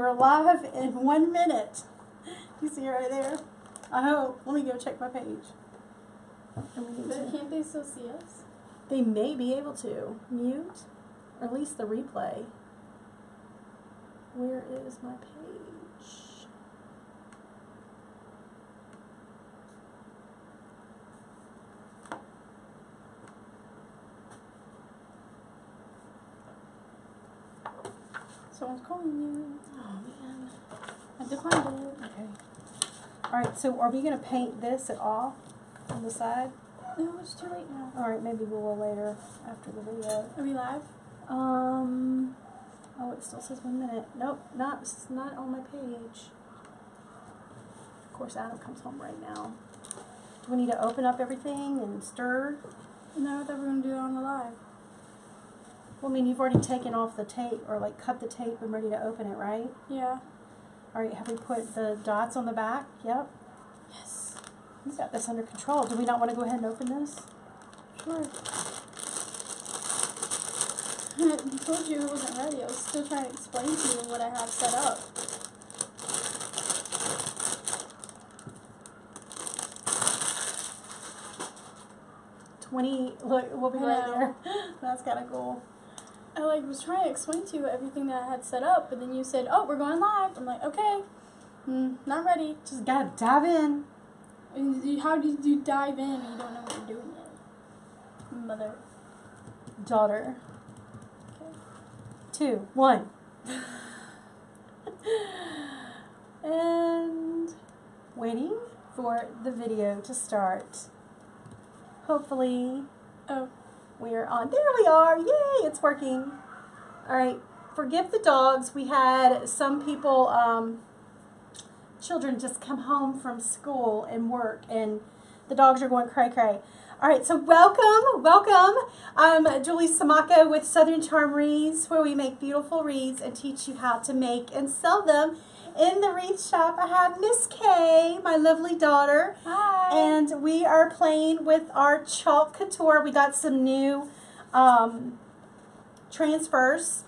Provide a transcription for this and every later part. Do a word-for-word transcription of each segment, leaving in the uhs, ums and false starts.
We're live in one minute. You see right there? I hope. Let me go check my page. But can't they still see us? They may be able to. Mute. Or at least the replay. Where is my page? Someone's calling you. Oh man. I defined it. Okay. Alright, so are we going to paint this at all on the side? No, it's too late now. Alright, maybe we will later after the video. Are we live? Um, oh, it still says one minute. Nope, not, it's not on my page. Of course, Adam comes home right now. Do we need to open up everything and stir? No, I thought we were going to do it on the live. Well, I mean, you've already taken off the tape, or like cut the tape and ready to open it, right? Yeah. All right, have we put the dots on the back? Yep. Yes. We've got this under control. Do we not want to go ahead and open this? Sure. I told you it wasn't ready. I was still trying to explain to you what I have set up. twenty, look, we'll be right there. That's kind of cool. I like was trying to explain to you everything that I had set up, but then you said, "Oh, we're going live." I'm like, "Okay, mm, not ready." Just gotta dive in. And how did you dive in? And you don't know what you're doing yet. Mother, daughter. Okay. Two, one, and waiting for the video to start. Hopefully. Oh. We're on. There we are. Yay, it's working. All right, forgive the dogs. We had some people, um, children just come home from school and work, and the dogs are going cray cray. All right, so welcome, welcome. I'm Julie Samaka with Southern Charm Wreaths, where we make beautiful wreaths and teach you how to make and sell them. In the wreath shop, I have Miss K, my lovely daughter. Hi. And we are playing with our Chalk Couture. We got some new um, transfers.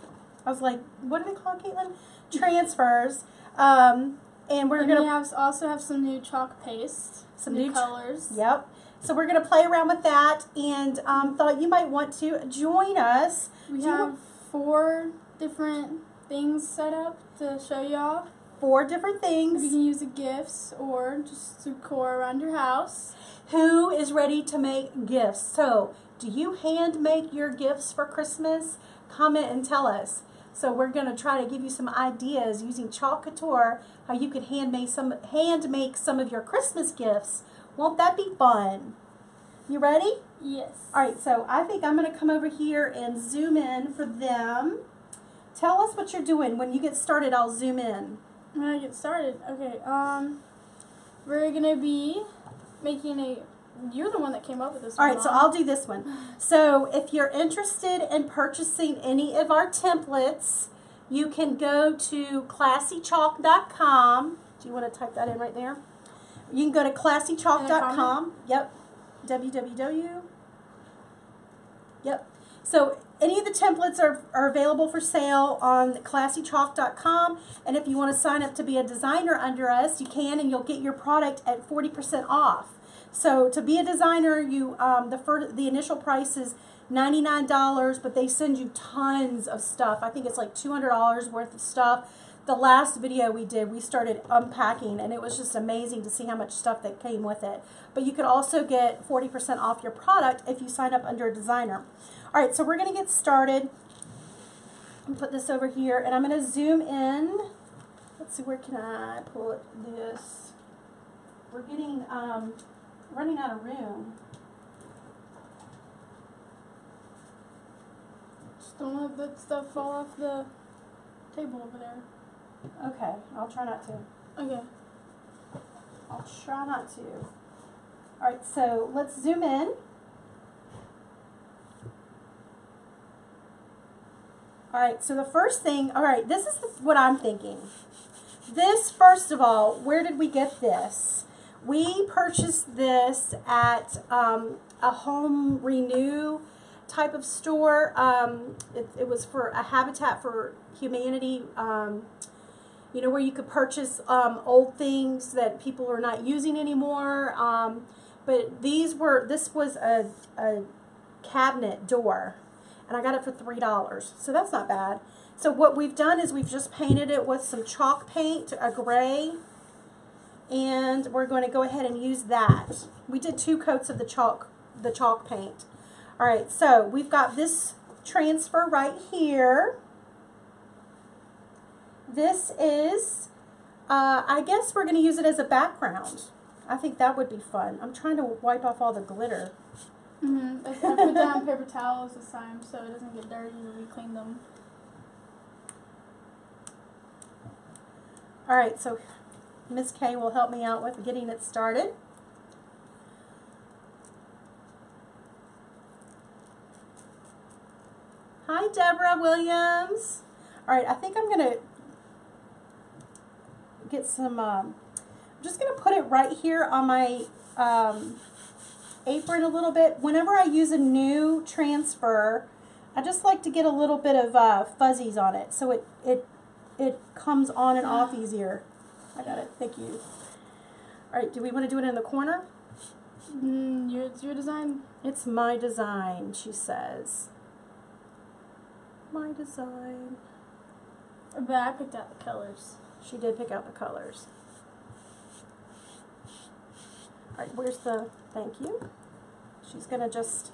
I was like, what are they called, Caitlin? Transfers. Um, and we're going to have, also have some new chalk paste. Some new, new colors. Yep. So we're going to play around with that, and um, thought you might want to join us. We Do have four different things set up to show y'all. Four different things. You can use the gifts or just decor around your house. Who is ready to make gifts? So, do you hand make your gifts for Christmas? Comment and tell us. So, we're going to try to give you some ideas using Chalk Couture, how you could hand make some, hand make some of your Christmas gifts. Won't that be fun? You ready? Yes. All right, so I think I'm going to come over here and zoom in for them. Tell us what you're doing. When you get started, I'll zoom in. When I get started, okay, um, we're going to be making a, you're the one that came up with this one. All right, so I'll do this one. So if you're interested in purchasing any of our templates, you can go to classy chalk dot com. Do you want to type that in right there? You can go to classy chalk dot com. Yep. W W W. Yep. So any of the templates are, are available for sale on classy chalk dot com, and if you want to sign up to be a designer under us, you can, and you'll get your product at forty percent off. So to be a designer, you um, the, first, the initial price is ninety-nine dollars, but they send you tons of stuff. I think it's like two hundred dollars worth of stuff. The last video we did, we started unpacking, and it was just amazing to see how much stuff that came with it. But you could also get forty percent off your product if you sign up under a designer. All right, so we're going to get started. I'm going to put this over here, and I'm going to zoom in. Let's see, where can I pull this? We're getting, um, running out of room. Just don't let that stuff fall off the table over there. Okay, I'll try not to. Okay. I'll try not to. All right, so let's zoom in. All right, so the first thing, all right, this is what I'm thinking. This, first of all, where did we get this? We purchased this at um, a Home Renew type of store. Um, it, it was for a Habitat for Humanity um, you know, where you could purchase um, old things that people are not using anymore. Um, but these were, this was a, a cabinet door, and I got it for three dollars, so that's not bad. So what we've done is we've just painted it with some chalk paint, a gray, and we're going to go ahead and use that. We did two coats of the chalk, the chalk paint. All right, so we've got this transfer right here. This is, uh, I guess we're going to use it as a background. I think that would be fun. I'm trying to wipe off all the glitter. Mm-hmm. I put down paper towels this time so it doesn't get dirty when we clean them. All right, so Miss K will help me out with getting it started. Hi, Deborah Williams. All right, I think I'm going to get some, um, I'm just going to put it right here on my um, apron a little bit. Whenever I use a new transfer, I just like to get a little bit of uh, fuzzies on it, so it, it, it comes on and off easier. I got it. Thank you. All right, do we want to do it in the corner? Mm, your, it's your design. It's my design, she says. My design. But I picked out the colors. She did pick out the colors. All right, where's the, thank you. She's going to just,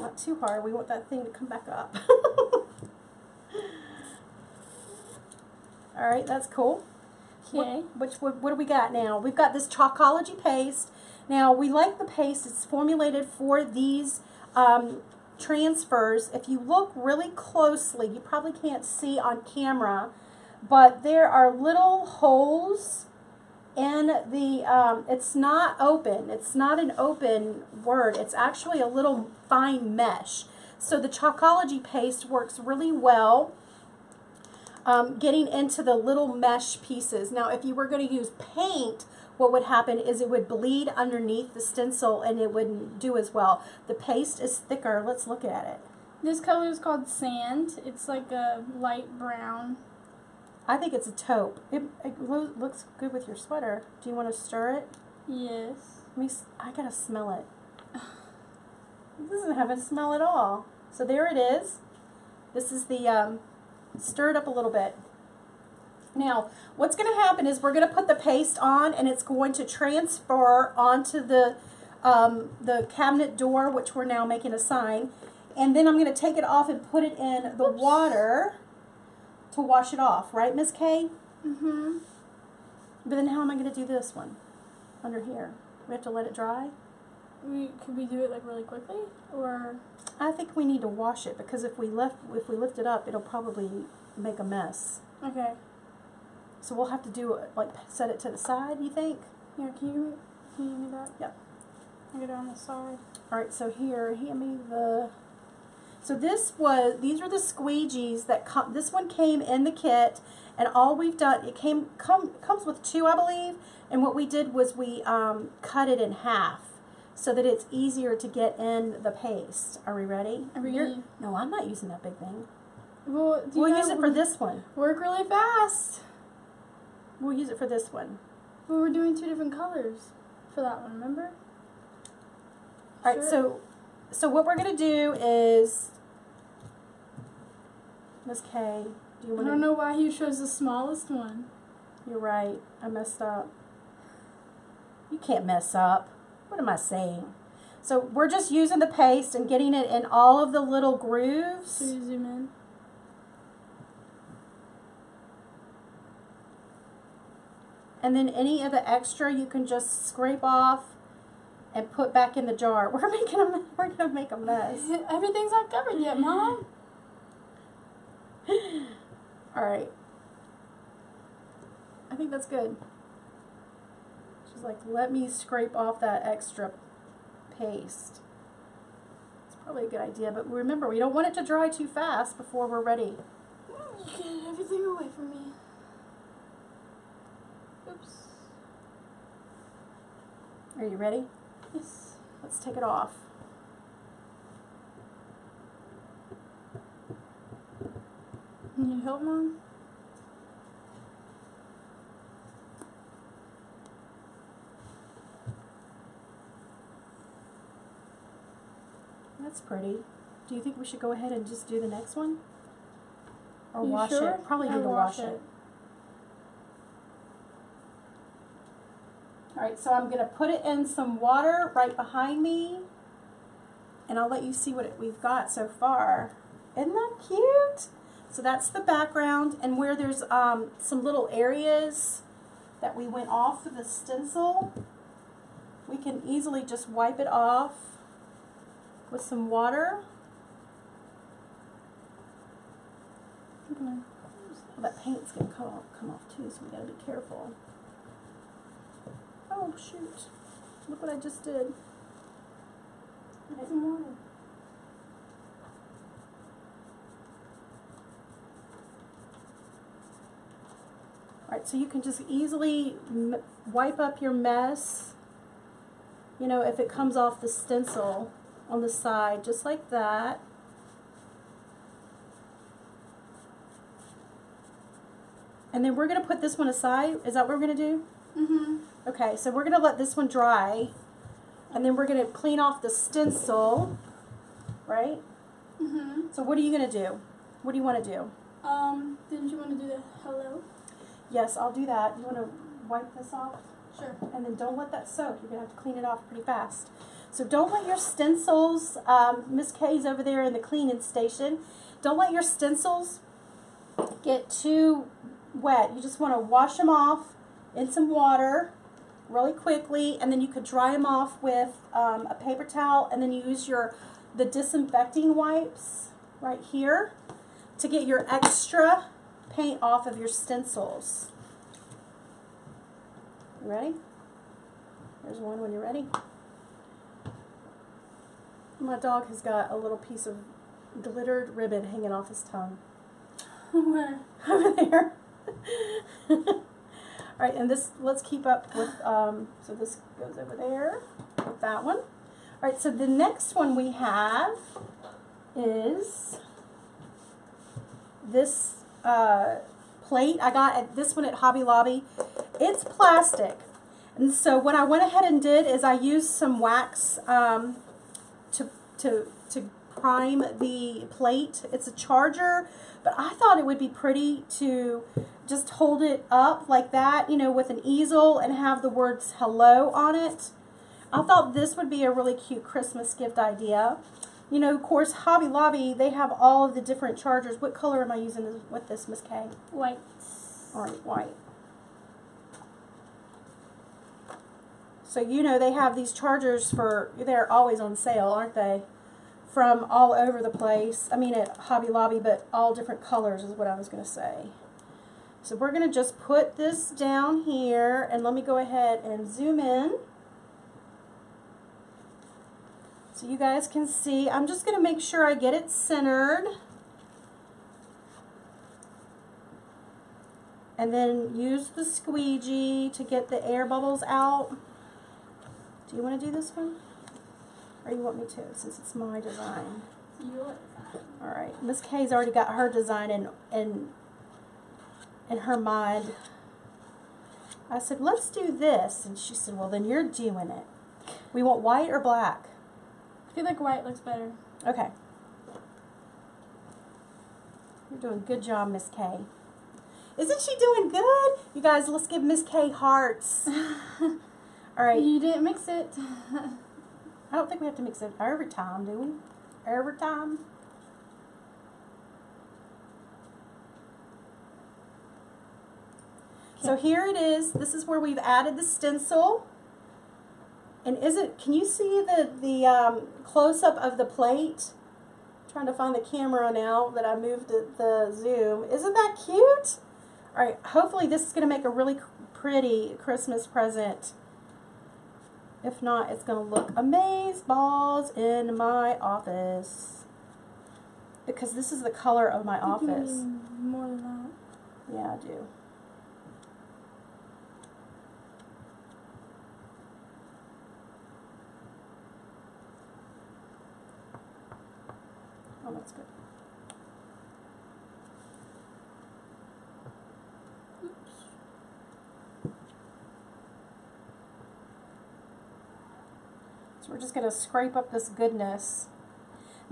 not too hard. We want that thing to come back up. All right, that's cool. Okay. What, which, what, what do we got now? We've got this Chalkology paste. Now, we like the paste. It's formulated for these um, transfers. If you look really closely, you probably can't see on camera, but there are little holes in the, um, it's not open. It's not an open word. It's actually a little fine mesh. So the Chalkology paste works really well Um, getting into the little mesh pieces. Now, if you were going to use paint, what would happen is it would bleed underneath the stencil and it wouldn't do as well. The paste is thicker. Let's look at it. This color is called sand. It's like a light brown. I think it's a taupe. It, it lo looks good with your sweater. Do you want to stir it? Yes. Let me, I gotta smell it. It doesn't have a smell at all. So there it is. This is the um, stir it up a little bit. Now, what's going to happen is we're going to put the paste on, and it's going to transfer onto the um, the cabinet door, which we're now making a sign. And then I'm going to take it off and put it in the Oops. water to wash it off. Right, Miss K? Mm-hmm. But then how am I going to do this one under here? We have to let it dry? We, could we do it like really quickly, or? I think we need to wash it, because if we left, if we lift it up, it'll probably make a mess. Okay. So we'll have to do it, like set it to the side. You think? Yeah. Can you can you do that? Yep. Get it on the side. All right. So here, hand me the. So this was. These are the squeegees that come. This one came in the kit, and all we've done. It came come comes with two, I believe. And what we did was we um, cut it in half, so that it's easier to get in the paste. Are we ready? Are we ready? No, I'm not using that big thing. Well, do you we'll use it for this one. Work really fast. We'll use it for this one. Well, we're doing two different colors for that one, remember? All right, sure. so so what we're going to do is, Miss K, do you want to... I don't know why you chose the smallest one. You're right. I messed up. You can't mess up. What am I saying? So we're just using the paste and getting it in all of the little grooves. Can you zoom in? And then any of the extra you can just scrape off and put back in the jar. We're making a we're gonna make a mess. Everything's not covered yet, Mom. All right. I think that's good. She's like, let me scrape off that extra paste. It's probably a good idea, but remember, we don't want it to dry too fast before we're ready. You get everything away from me. Oops. Are you ready? Yes. Let's take it off. Can you help, Mom? that's pretty. Do you think we should go ahead and just do the next one? Or you wash sure? it? Probably need to wash it. it. Alright, so I'm going to put it in some water right behind me. And I'll let you see what it, we've got so far. Isn't that cute? So that's the background, and where there's um, some little areas that we went off with the stencil, we can easily just wipe it off with some water. Well, that paint's going to come off, come off too, so we got to be careful. Oh, shoot. Look what I just did. I didn't want it. Alright, so you can just easily m wipe up your mess, you know, if it comes off the stencil on the side, just like that. And then we're going to put this one aside. Is that what we're going to do? Mm-hmm. Okay, so we're going to let this one dry, and then we're going to clean off the stencil, right? Mm-hmm. So what are you going to do? What do you want to do? Um, didn't you want to do the hello? Yes, I'll do that. You want to wipe this off? Sure. And then don't let that soak. You're going to have to clean it off pretty fast. So don't let your stencils, um, Miss K's over there in the cleaning station, don't let your stencils get too wet. You just want to wash them off in some water really quickly, and then you could dry them off with um, a paper towel, and then use your the disinfecting wipes right here to get your extra paint off of your stencils. You ready? There's one when you're ready. My dog has got a little piece of glittered ribbon hanging off his tongue. Where? Over there. Alright, and this, let's keep up with, um, so this goes over there with that one. Alright, so the next one we have is this Uh, plate I got at this one at Hobby Lobby. It's plastic, and so what I went ahead and did is I used some wax um, to to to prime the plate. It's a charger, but I thought it would be pretty to just hold it up like that, you know, with an easel and have the words hello on it. I thought this would be a really cute Christmas gift idea. You know, of course, Hobby Lobby, they have all of the different chargers. What color am I using this, with this, Miss K? White. All right, white. So, you know, they have these chargers for, they're always on sale, aren't they? From all over the place. I mean, at Hobby Lobby, but all different colors is what I was going to say. So we're going to just put this down here, and let me go ahead and zoom in, so you guys can see. I'm just going to make sure I get it centered, and then use the squeegee to get the air bubbles out. Do you want to do this one, or you want me to, since it's my design? Your design. All right, Miss K's already got her design in, in, in her mind. I said, let's do this, and she said, well, then you're doing it. We want white or black? I feel like white looks better. Okay. You're doing a good job, Miss K. Isn't she doing good? You guys, let's give Miss K hearts. All right. You didn't mix it. I don't think we have to mix it every time, do we? Every time. Okay. So here it is. This is where we've added the stencil. And is it, can you see the, the um, close-up of the plate? I'm trying to find the camera now that I moved the, the zoom. Isn't that cute? All right, hopefully this is going to make a really pretty Christmas present. If not, it's going to look amazeballs in my office. Because this is the color of my office. More than that. Yeah, I do. Oh, that's good. Oops. So we're just going to scrape up this goodness.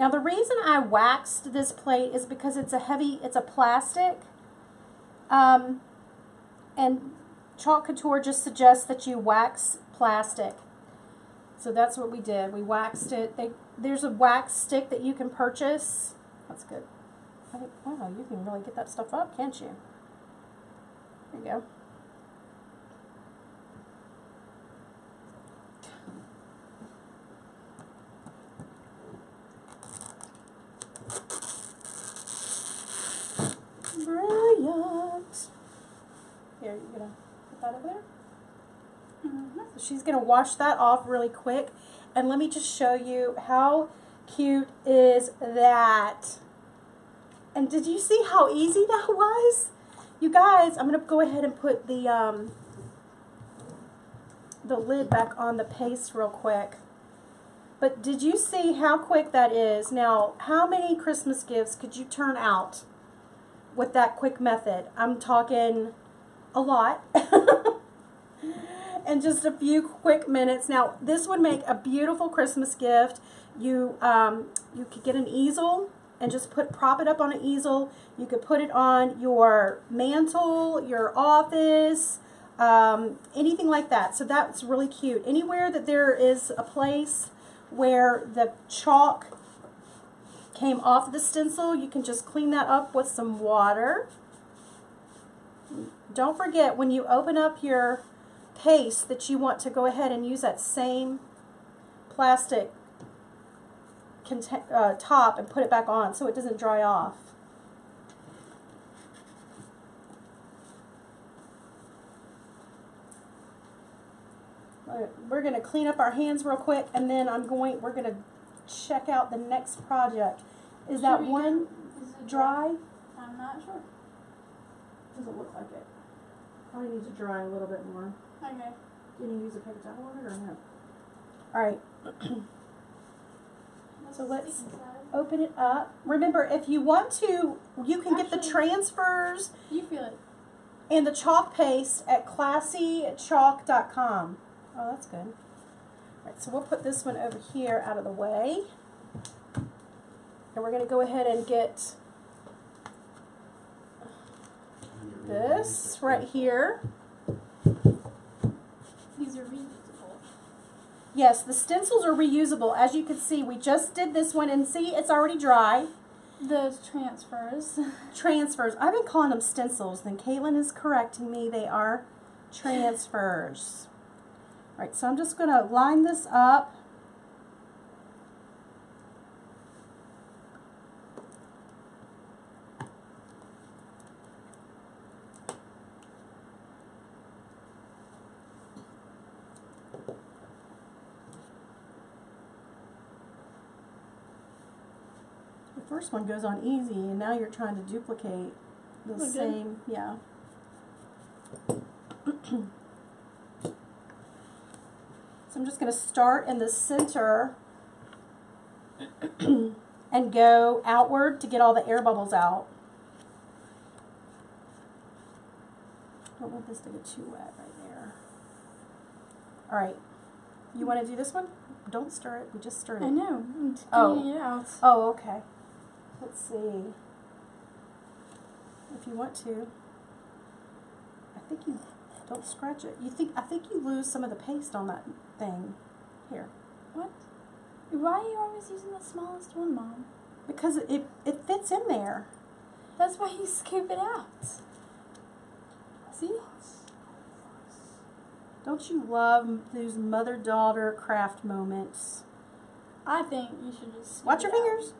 Now the reason I waxed this plate is because it's a heavy, it's a plastic, um, and Chalk Couture just suggests that you wax plastic. So that's what we did. We waxed it. They, there's a wax stick that you can purchase. That's good. I think, wow, you can really get that stuff up, can't you? There you go. Brilliant. Here, you're gonna put that over there. Mm-hmm. So she's gonna wash that off really quick, and let me just show you how cute is that. And did you see how easy that was, you guys? I'm gonna go ahead and put the um, the lid back on the paste real quick. But did you see how quick that is? Now, how many Christmas gifts could you turn out with that quick method? I'm talking a lot. And just a few quick minutes. Now, this would make a beautiful Christmas gift. You um, you could get an easel and just put prop it up on an easel. You could put it on your mantle, your office, um, anything like that. So that's really cute. Anywhere that there is a place where the chalk came off the stencil, you can just clean that up with some water. Don't forget, when you open up your paste, that you want to go ahead and use that same plastic uh, top and put it back on so it doesn't dry off. We're going to clean up our hands real quick, and then I'm going, we're going to check out the next project. Is Should that one get, is it dry? I'm not sure. Doesn't look like it. Probably need to dry a little bit more. Okay. Can you use a paper towel on it or no? Alright. So let's open it up. Remember, if you want to, you can Actually, get the transfers. You feel it. And the chalk paste at Classy Chalk dot com. Oh, that's good. All right, so we'll put this one over here out of the way. And we're going to go ahead and get this right here. These are reusable. Yes, the stencils are reusable. As you can see, we just did this one, and see, it's already dry. The transfers. Transfers. I've been calling them stencils. Then Caitlin is correcting me. They are transfers. All right, so I'm just going to line this up. The first one goes on easy, and now you're trying to duplicate the okay. same, yeah. So I'm just going to start in the center and go outward to get all the air bubbles out. I don't want this to get too wet right there. All right. You want to do this one? Don't stir it. We just stirred it. I know. I'm just getting it out. Oh, okay. Let's see. If you want to. I think you... Don't scratch it. You think I think you lose some of the paste on that thing. Here. What? Why are you always using the smallest one, Mom? Because it, it, it fits in there. That's why you scoop it out. See? Don't you love those mother-daughter craft moments? I think you should just scoop Watch your it fingers.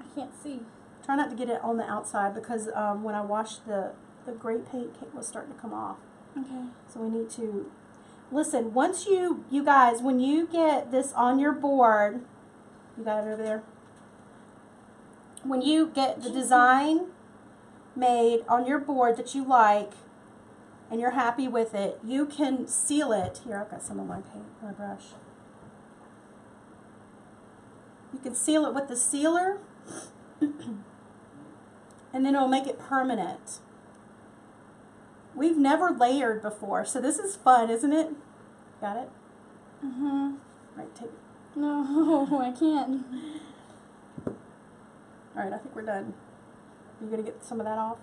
Out. I can't see. Try not to get it on the outside, because um, when I wash the the gray paint was starting to come off. Okay. So we need to, listen, once you, you guys, when you get this on your board, you got it over there? When you get the design made on your board that you like, and you're happy with it, you can seal it. Here, I've got some of my paint, my brush. You can seal it with the sealer, and then it'll make it permanent. We've never layered before, so this is fun, isn't it? Got it? Mm-hmm. Right, take it. No, I can't. Alright, I think we're done. Are you going to get some of that off?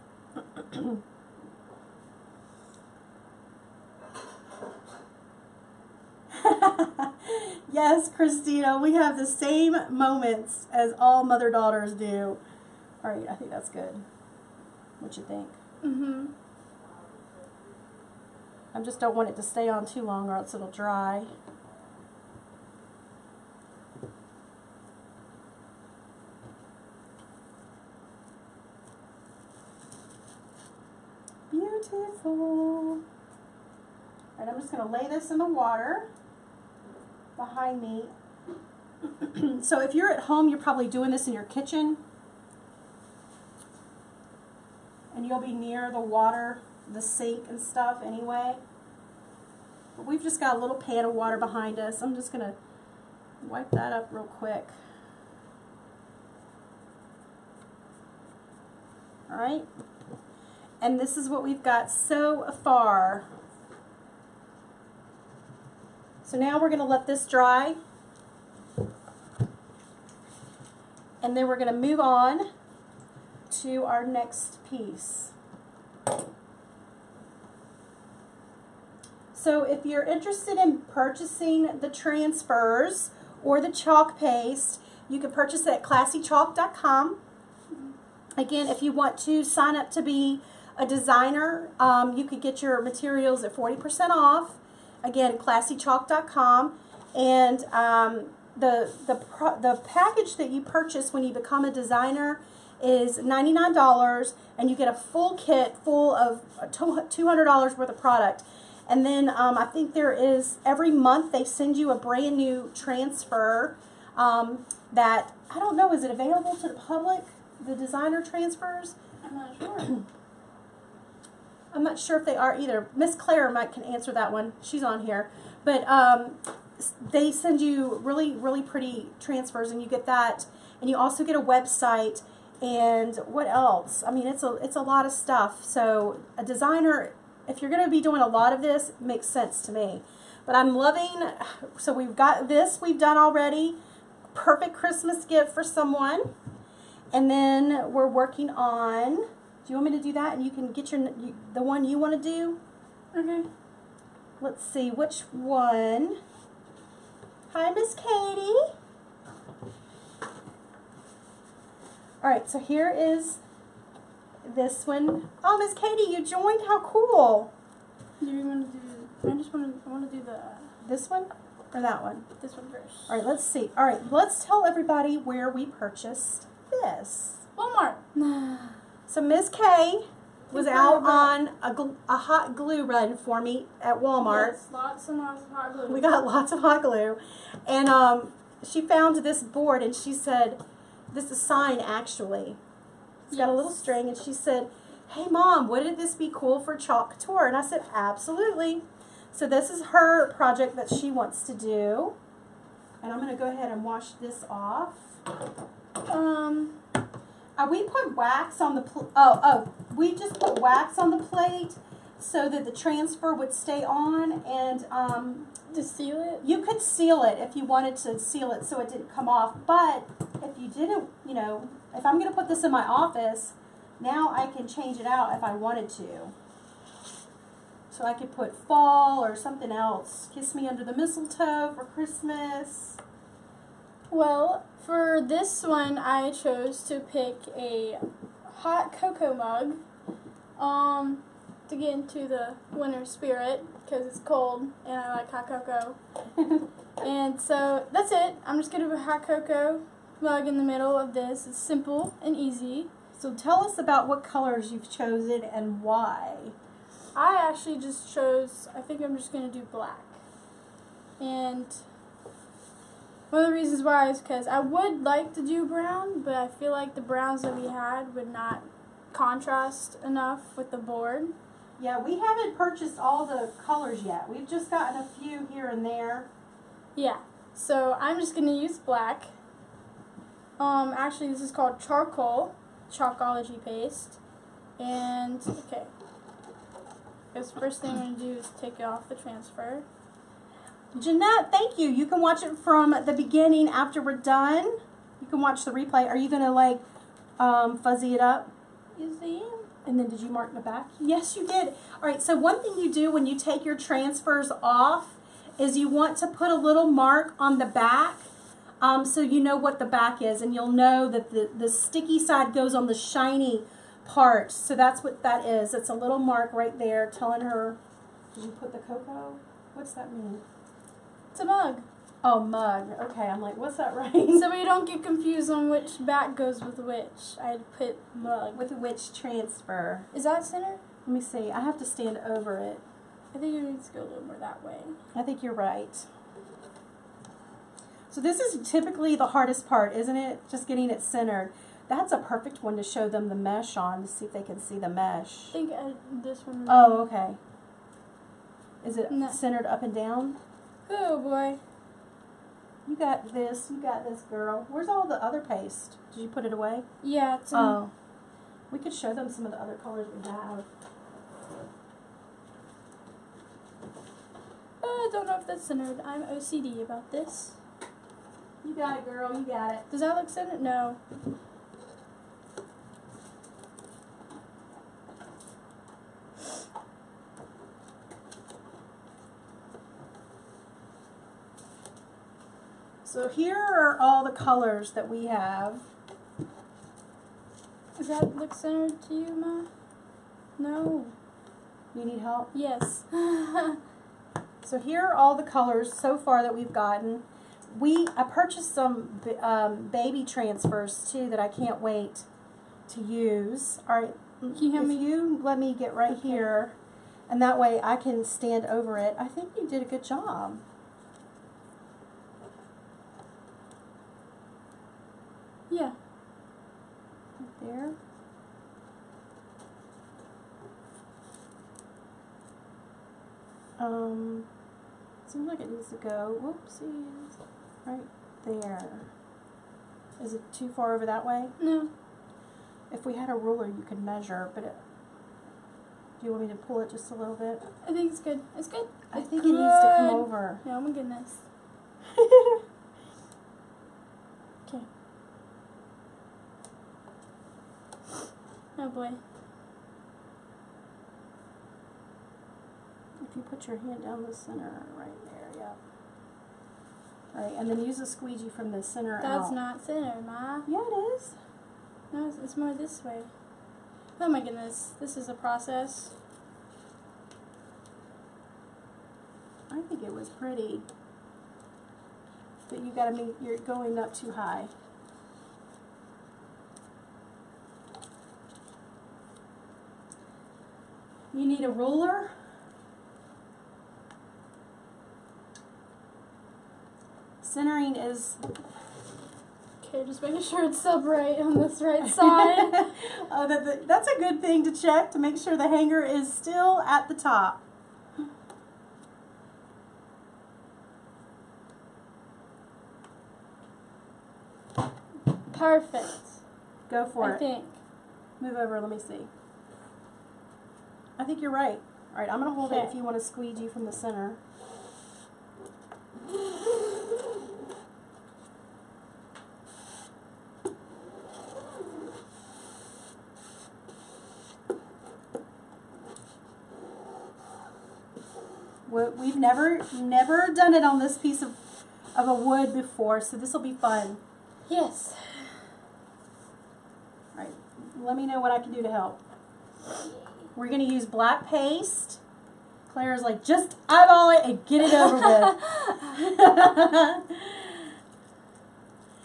Yes, Christina, we have the same moments as all mother-daughters do. Alright, I think that's good. What you think? Mm-hmm. I just don't want it to stay on too long or else it'll dry. Beautiful. And I'm just going to lay this in the water behind me. So if you're at home, you're probably doing this in your kitchen. And you'll be near the water, the sink and stuff anyway. But we've just got a little pan of water behind us. I'm just going to wipe that up real quick. All right. And this is what we've got so far. So now we're going to let this dry. And then we're going to move on to our next piece. So if you're interested in purchasing the transfers or the chalk paste, you can purchase it at classy chalk dot com. Again, if you want to sign up to be a designer, um, you could get your materials at forty percent off. Again, classy chalk dot com, and um, the the pro the package that you purchase when you become a designer is ninety-nine dollars, and you get a full kit full of two hundred dollars worth of product. And then um, I think there is every month they send you a brand new transfer um, that I don't know, is it available to the public? The designer transfers? I'm not sure. I'm not sure if they are either. Miss Claire might can answer that one. She's on here. But um, they send you really, really pretty transfers, and you get that. And you also get a website. And what else? I mean, it's a, it's a lot of stuff. So a designer, if you're going to be doing a lot of this, it makes sense to me. But I'm loving, so we've got this we've done already. Perfect Christmas gift for someone. And then we're working on... Do you want me to do that, and you can get your you, the one you want to do? Okay. Let's see which one. Hi, Miss Katie. All right, so here is this one. Oh, Miss Katie, you joined. How cool! Do you want to do? I just want to. I want to do the this one or that one. This one first. All right, let's see. All right, let's tell everybody where we purchased this. Walmart. So Miss K was out on a, gl a hot glue run for me at Walmart. Yes, lots and lots of hot glue. We got lots of hot glue. And um, she found this board, and she said, this is a sign, actually. It's yes. got a little string, and she said, hey, Mom, wouldn't this be cool for Chalk Couture? And I said, absolutely. So this is her project that she wants to do. And I'm going to go ahead and wash this off. Um... Uh, we put wax on the pl oh oh we just put wax on the plate so that the transfer would stay on, and um to seal it, you could seal it if you wanted to seal it so it didn't come off. But if you didn't, you know, if I'm gonna put this in my office now, I can change it out if I wanted to. So I could put fall or something else. Kiss me under the mistletoe for Christmas. Well, for this one, I chose to pick a hot cocoa mug um, to get into the winter spirit because it's cold and I like hot cocoa. And so that's it. I'm just going to put a hot cocoa mug in the middle of this. It's simple and easy. So tell us about what colors you've chosen and why. I actually just chose, I think I'm just going to do black. And... one of the reasons why is because I would like to do brown, but I feel like the browns that we had would not contrast enough with the board. Yeah, we haven't purchased all the colors yet. We've just gotten a few here and there. Yeah, so I'm just going to use black. Um, actually, this is called charcoal, Chalkology paste. And, okay, I guess the first thing I'm going to do is take off the transfer. Jeanette, thank you. You can watch it from the beginning after we're done. You can watch the replay. Are you going to, like, um, fuzzy it up. You see? And then did you mark the back? Yes, you did. All right, so one thing you do when you take your transfers off is you want to put a little mark on the back um, so you know what the back is, and you'll know that the, the sticky side goes on the shiny part. So that's what that is. It's a little mark right there telling her, did you put the cocoa? What's that mean? It's a mug. Oh, mug. Okay, I'm like, what's that right? So we don't get confused on which back goes with which. I put mug. With which transfer. Is that center? Let me see. I have to stand over it. I think it needs to go a little more that way. I think you're right. So this is typically the hardest part, isn't it? Just getting it centered. That's a perfect one to show them the mesh on to see if they can see the mesh. I think uh, this one. Oh, okay. Is it no. centered up and down? Oh, boy. You got this. You got this, girl. Where's all the other paste? Did you put it away? Yeah. It's in oh. We could show them some of the other colors we have. Oh, I don't know if that's centered. I'm O C D about this. You got it, girl. You got it. Does that look centered? No. So here are all the colors that we have. Does that look centered to you, Ma? No. You need help? Yes. So here are all the colors so far that we've gotten. We I purchased some um, baby transfers too that I can't wait to use. All right, can you help me? If you let me get right okay. here, and that way I can stand over it. I think you did a good job. Yeah. Right there. Um, seems like it needs to go, whoopsies, right there. Is it too far over that way? No. If we had a ruler, you could measure, but it, do you want me to pull it just a little bit? I think it's good. It's good. I it's think good. It needs to come over. No, my goodness. Okay. Oh boy. If you put your hand down the center right there, yep. All right, and then use a squeegee from the center out. That's not center, Ma. Yeah, it is. No, it's, it's more this way. Oh my goodness, this is a process. I think it was pretty. But you gotta make, you're going up too high. You need a ruler? Centering is... Okay, just making sure it's upright on this right side. Oh, that, that, that's a good thing to check, to make sure the hanger is still at the top. Perfect. Go for I it. I think. Move over, let me see. I think you're right. All right, I'm going to hold okay. it if you want to squeegee from the center. We've never, never done it on this piece of, of a wood before, so this will be fun. Yes. All right, let me know what I can do to help. We're going to use black paste. Claire's like, just eyeball it and get it over with.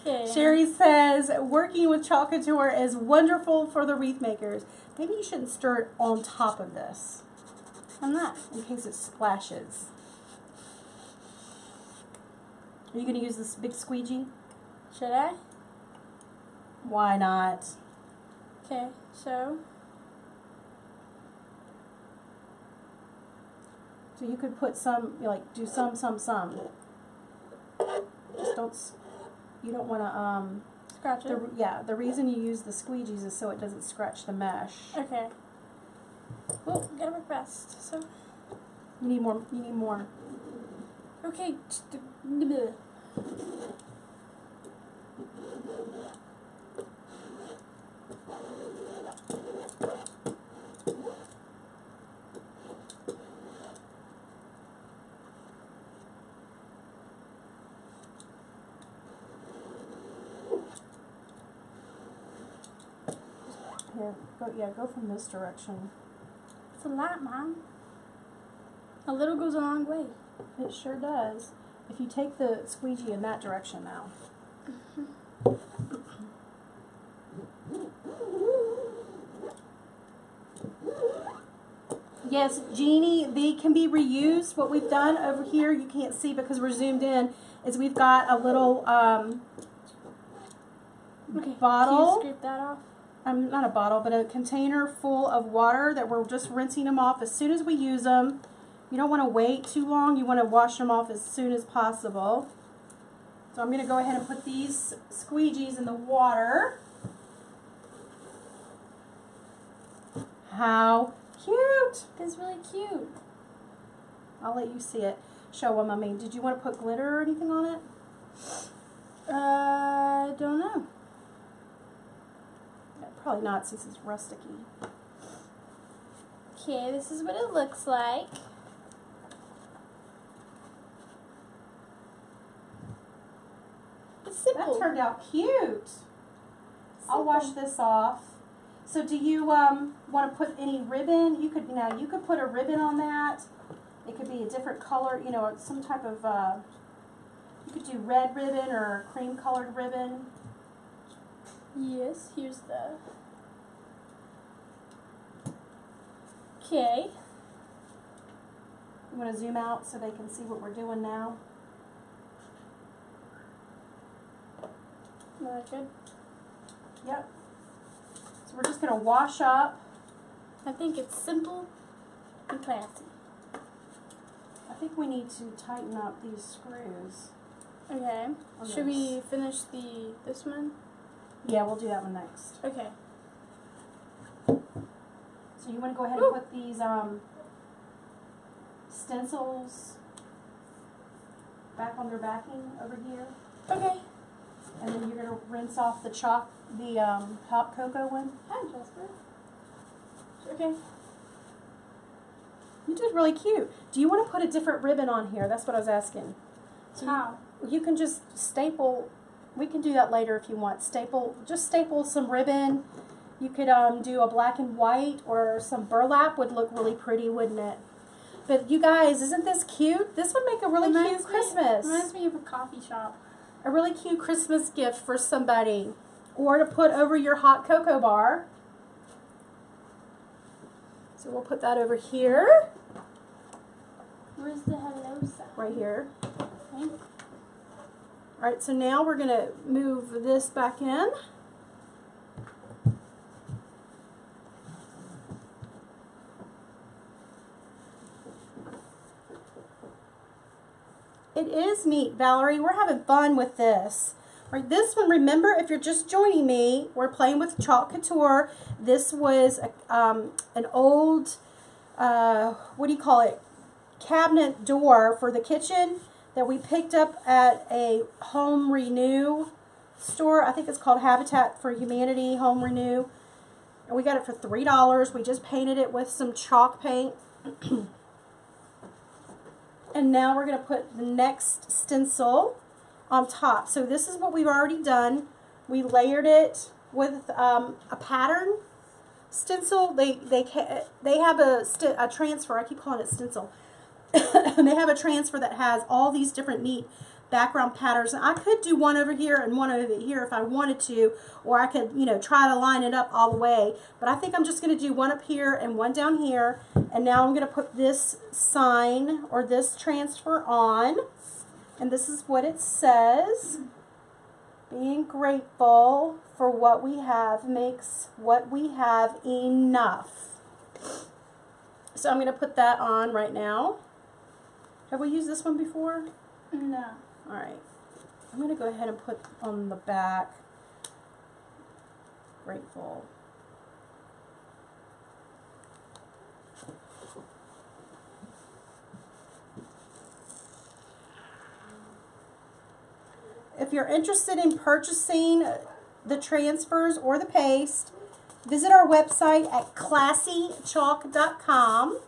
Okay. Sherry says, working with Chalk Couture is wonderful for the wreath makers. Maybe you shouldn't stir it on top of this. I'm not. In case it splashes. Are you going to use this big squeegee? Should I? Why not? Okay, so... So you could put some, like, do some, some, some. Just don't, you don't want to, um... Scratch it? The, yeah, the reason you use the squeegees is so it doesn't scratch the mesh. Okay. Oh, gotta work fast, so... You need more, you need more. Okay. here. Go, yeah, go from this direction. It's a lot, Mom. A little goes a long way. It sure does. If you take the squeegee in that direction now. Yes, Jeannie, they can be reused. What we've done over here, you can't see because we're zoomed in, is we've got a little um, okay, bottle. Can you scrape that off? Um, not a bottle, but a container full of water that we're just rinsing them off as soon as we use them. You don't want to wait too long. You want to wash them off as soon as possible. So I'm going to go ahead and put these squeegees in the water. How cute! That's really cute. I'll let you see it. Show them. I mean, did you want to put glitter or anything on it? Uh, I don't know. Yeah, probably not since it's rusticy. Okay, this is what it looks like. It's simple. That turned out cute. Simple. I'll wash this off. So, do you um, want to put any ribbon? You could, you know, you could put a ribbon on that. It could be a different color, you know, some type of. Uh, you could do red ribbon or cream colored ribbon. Yes. Here's the. Okay. I'm going to zoom out so they can see what we're doing now. Is that good? Yep. So we're just going to wash up. I think it's simple and classy. I think we need to tighten up these screws. Okay. Should we finish the this one? Yeah, we'll do that one next. Okay. So you want to go ahead and put these um, stencils back on their backing over here. Okay. And then you're going to rinse off the chalk, the um, hot cocoa one. Hi, Jasper. Okay. You did really cute. Do you want to put a different ribbon on here? That's what I was asking. So how? You, you can just staple. We can do that later if you want. Staple, just staple some ribbon. You could um, do a black and white or some burlap would look really pretty, wouldn't it? But you guys, isn't this cute? This would make a really reminds cute Christmas. Me, reminds me of a coffee shop. A really cute Christmas gift for somebody. Or to put over your hot cocoa bar. So we'll put that over here. Where's the hello sign? Right here. Okay. Alright, so now we're going to move this back in. It is neat, Valerie. We're having fun with this. Right, this one, remember, if you're just joining me, we're playing with Chalk Couture. This was a, um, an old, uh, what do you call it, cabinet door for the kitchen that we picked up at a Home Renew store. I think it's called Habitat for Humanity, Home Renew. And we got it for three dollars. We just painted it with some chalk paint. And now we're going to put the next stencil on top. So this is what we've already done. We layered it with um, a pattern stencil. They they they have a, a transfer. I keep calling it stencil. They have a transfer that has all these different neat background patterns. And I could do one over here and one over here if I wanted to, or I could, you know, try to line it up all the way. But I think I'm just going to do one up here and one down here. And now I'm going to put this sign or this transfer on. And this is what it says. Being grateful for what we have makes what we have enough. So I'm going to put that on right now. Have we used this one before? No. All right. I'm going to go ahead and put on the back. Grateful. If you're interested in purchasing the transfers or the paste, visit our website at Classy Chalk dot com.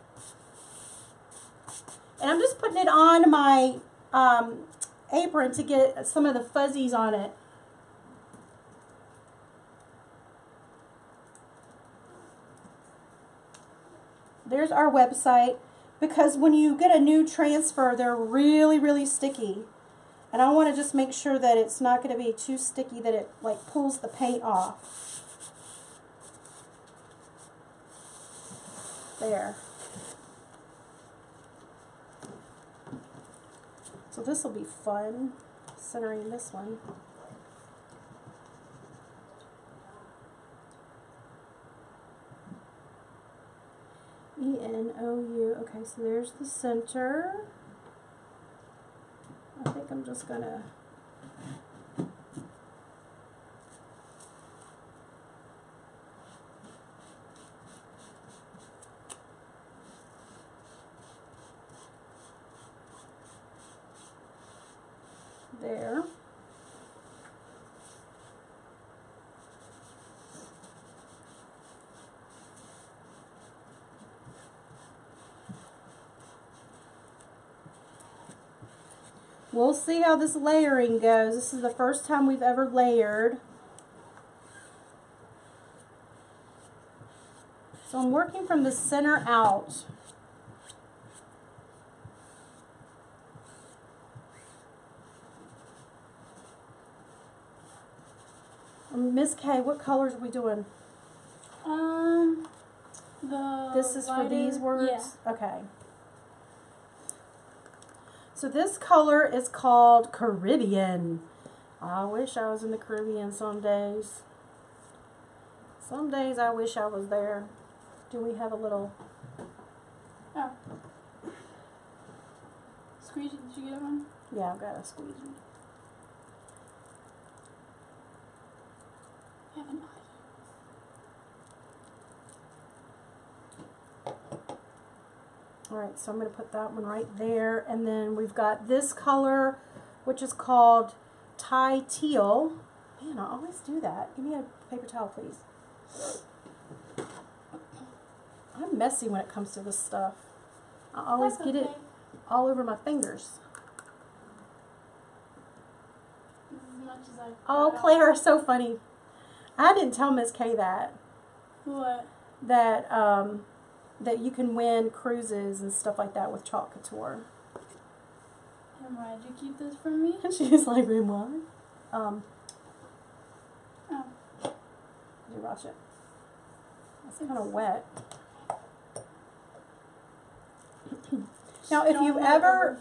And I'm just putting it on my um, apron to get some of the fuzzies on it. There's our website, because when you get a new transfer, they're really, really sticky. And I want to just make sure that it's not going to be too sticky that it like pulls the paint off. There. So this will be fun, centering this one. E N O U. Okay, so there's the center. I think I'm just going to there. We'll see how this layering goes. This is the first time we've ever layered. So I'm working from the center out. Miss K, what colors are we doing? Um, the This is lighter, for these words? Yeah. Okay. So this color is called Caribbean. I wish I was in the Caribbean some days. Some days I wish I was there. Do we have a little... Oh. Squeegee, did you get one? Yeah, I've got a squeegee. I have an eye. Alright, so I'm going to put that one right there. And then we've got this color, which is called Thai Teal. Man, I always do that. Give me a paper towel, please. I'm messy when it comes to this stuff. I always That's get okay. it all over my fingers. As much as I oh, Claire, so funny. I didn't tell Miss K that. What? That, um... that you can win cruises and stuff like that with Chalk Couture. And why did you keep this from me? And she was like, why? Um, oh. Did you wash it? It's kind of wet. Now, if you ever...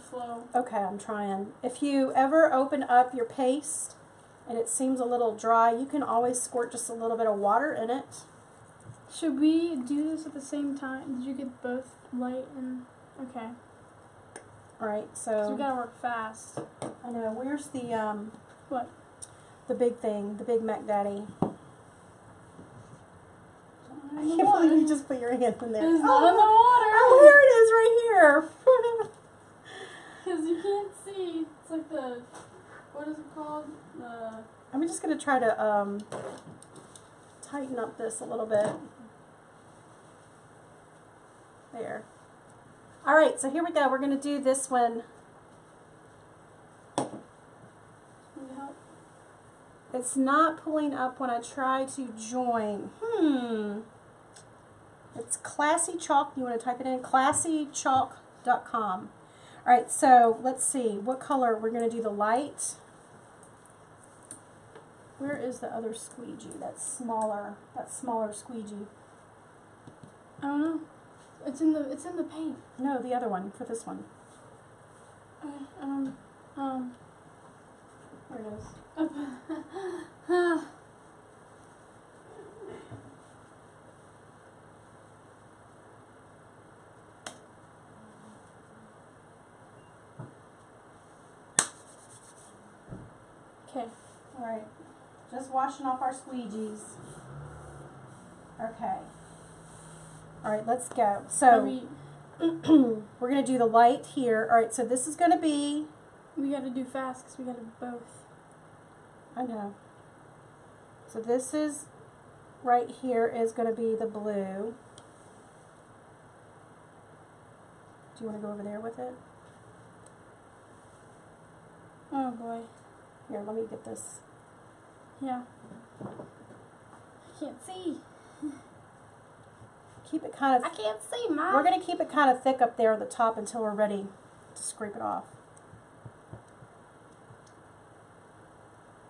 Okay, I'm trying. If you ever open up your paste and it seems a little dry, you can always squirt just a little bit of water in it. Should we do this at the same time? Did you get both light and... Okay. Alright, so... we gotta work fast. I know. Where's the, um... What? The big thing. The Big Mac Daddy. I can't believe you just put your hand in there. It's oh, not in the water! Oh, here it is right here! Because you can't see. It's like the... What is it called? The... I'm just gonna try to, um... tighten up this a little bit. There. All right, so here we go. We're going to do this one. It's not pulling up when I try to join. Hmm. It's Classy Chalk. You want to type it in? Classy Chalk dot com. All right, so let's see what color we're going to do the light. Where is the other squeegee? That's smaller. That smaller squeegee. I don't know. It's in the it's in the paint. No, the other one for this one. Uh, um um. Where it is? Up. uh. Okay. All right, just washing off our squeegees. Okay. All right, let's go. So we, we're gonna do the light here. All right, so this is gonna be. We gotta do fast because we gotta do both. I know. So this is right here is gonna be the blue. Do you want to go over there with it? Oh boy. Here, let me get this. Yeah. I can't see. keep it kind of... I can't see mine. We're going to keep it kind of thick up there at the top until we're ready to scrape it off.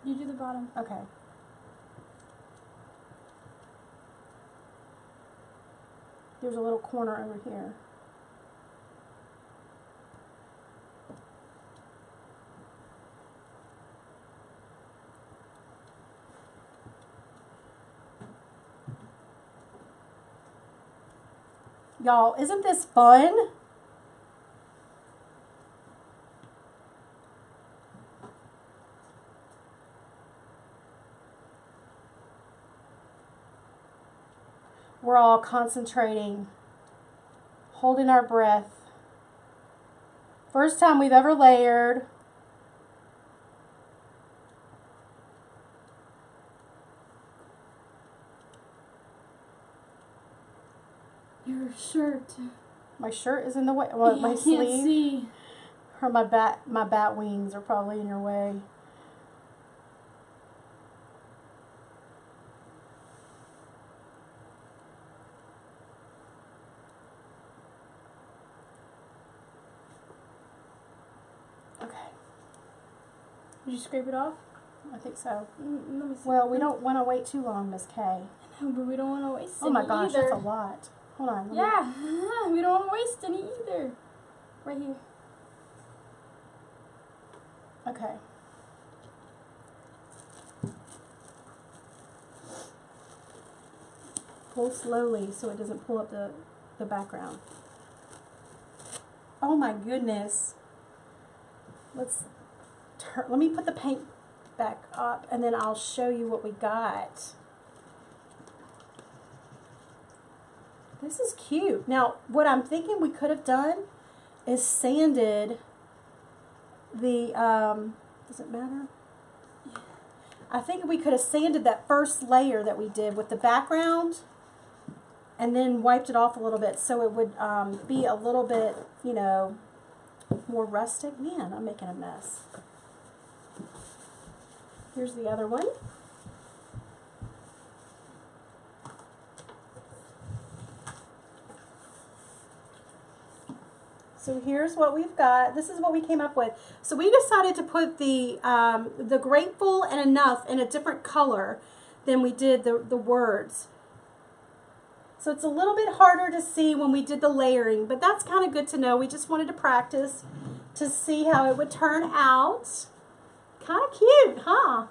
You do the bottom. Okay. There's a little corner over here. Y'all, isn't this fun? We're all concentrating, holding our breath. First time we've ever layered. Your shirt. My shirt is in the way. Well, yeah, my I can't sleeve. See. Or my bat. My bat wings are probably in your way. Okay. Did you scrape it off? I think so. Mm, let me see. Well, we don't want to wait too long, Miss K. I know, but we don't want to waste. Oh my gosh, either. That's a lot. Hold on. Yeah, me... we don't want to waste any either. Right here. Okay. Pull slowly so it doesn't pull up the, the background. Oh my goodness. Let's turn, let me put the paint back up and then I'll show you what we got. This is cute. Now, what I'm thinking we could have done is sanded the, um, does it matter? Yeah. I think we could have sanded that first layer that we did with the background and then wiped it off a little bit so it would um, be a little bit, you know, more rustic. Man, I'm making a mess. Here's the other one. So here's what we've got. This is what we came up with. So we decided to put the um, the grateful and enough in a different color than we did the, the words. So it's a little bit harder to see when we did the layering, but that's kind of good to know. We just wanted to practice to see how it would turn out. Kind of cute, huh?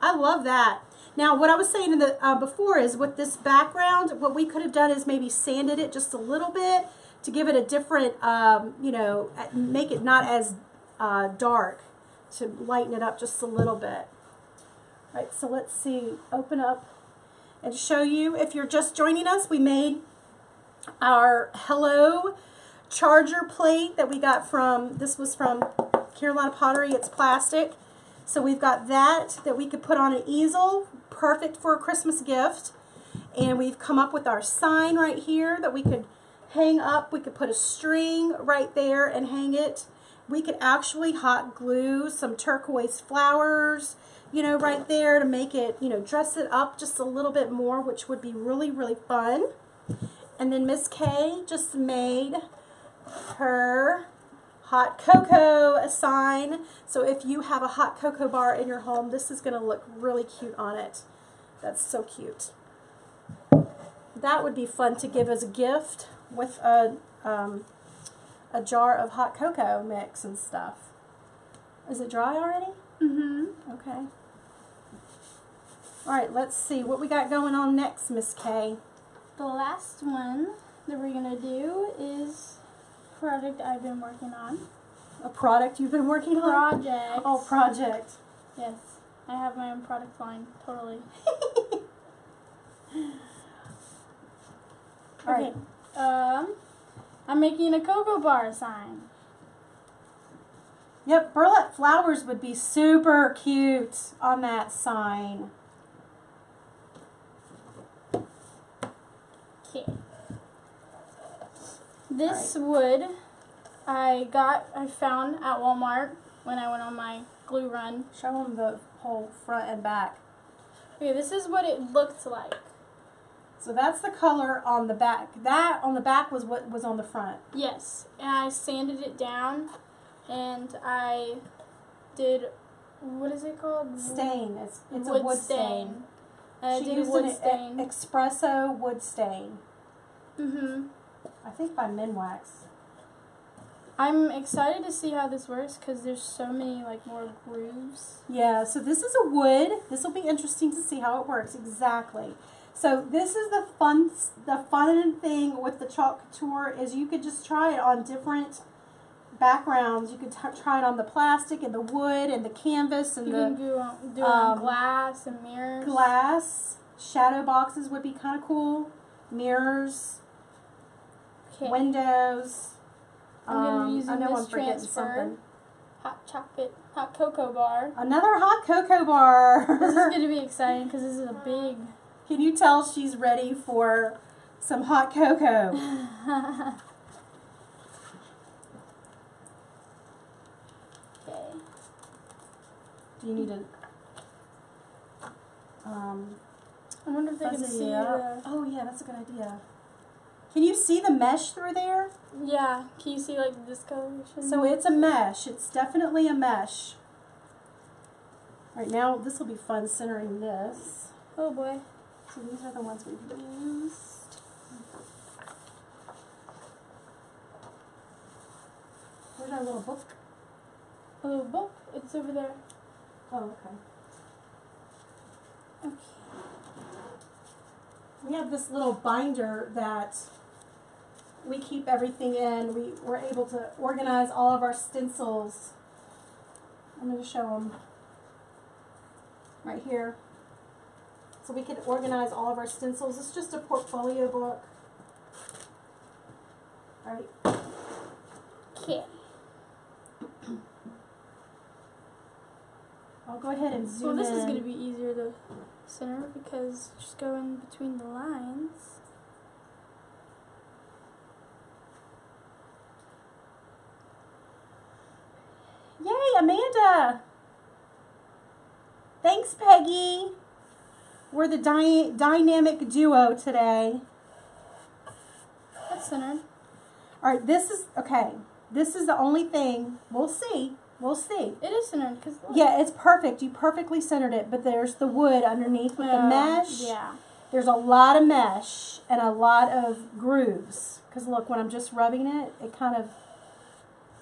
I love that. Now, what I was saying in the, uh, before is with this background, what we could have done is maybe sanded it just a little bit to give it a different, um, you know, make it not as uh, dark, to lighten it up just a little bit. All right, so let's see, open up and show you. If you're just joining us, we made our Hello Charger plate that we got from, this was from Carolina Pottery, it's plastic. So we've got that that we could put on an easel, perfect for a Christmas gift. And we've come up with our sign right here that we could hang up. We could put a string right there and hang it. We could actually hot glue some turquoise flowers, you know, right there to make it, you know, dress it up just a little bit more, which would be really, really fun. And then Miss K just made her hot cocoa a sign. So if you have a hot cocoa bar in your home, this is going to look really cute on it. That's so cute. That would be fun to give as a gift with a, um, a jar of hot cocoa mix and stuff. Is it dry already? Mm-hmm. Okay. All right, let's see what we got going on next, Miss K. The last one that we're going to do is... Project I've been working on. A product you've been working on? Project. Oh, project. Yes. I have my own product line. Totally. Alright. Okay. Um, I'm making a cocoa bar sign. Yep, burlap flowers would be super cute on that sign. Okay. This wood I got, I found at Walmart when I went on my glue run. Show them the whole front and back. Okay, this is what it looked like. So that's the color on the back. That on the back was what was on the front. Yes, and I sanded it down, and I did, what is it called? Stain. It's, it's wood a wood stain. stain. And she I did used wood an stain. E espresso wood stain. Mm-hmm. I think by Minwax. I'm excited to see how this works because there's so many like more grooves. Yeah, so this is a wood. This will be interesting to see how it works. Exactly. So this is the fun the fun thing with the Chalk Couture is you could just try it on different backgrounds. You could t try it on the plastic and the wood and the canvas and you the can do, do it on um, glass and mirrors. Glass, shadow boxes would be kind of cool. Mirrors, okay. Windows. I'm going to be using um, I know this I'm transfer, hot chocolate, hot cocoa bar. Another hot cocoa bar. This is going to be exciting because this is a big. Can you tell she's ready for some hot cocoa? Okay. Do you need a... Um, I wonder if they can see the... Oh yeah, that's a good idea. Can you see the mesh through there? Yeah. Can you see like this coloration? So it's a mesh. It's definitely a mesh. Right now, this will be fun centering this. Oh boy. So these are the ones we've used. Where's our little book? A little book? It's over there. Oh, okay. Okay. We have this little binder that we keep everything in. We were able to organize all of our stencils. I'm going to show them right here. So we can organize all of our stencils. It's just a portfolio book. All right. Okay. I'll go ahead and zoom in. Well, this is going to be easier to center because just go in between the lines. Yay, Amanda! Thanks, Peggy. We're the dy dynamic duo today. That's centered. All right, this is, okay, this is the only thing, we'll see, we'll see. It is centered. Cause yeah, it's perfect. You perfectly centered it, but there's the wood underneath with yeah. the mesh. Yeah. There's a lot of mesh and a lot of grooves. Because look, when I'm just rubbing it, it kind of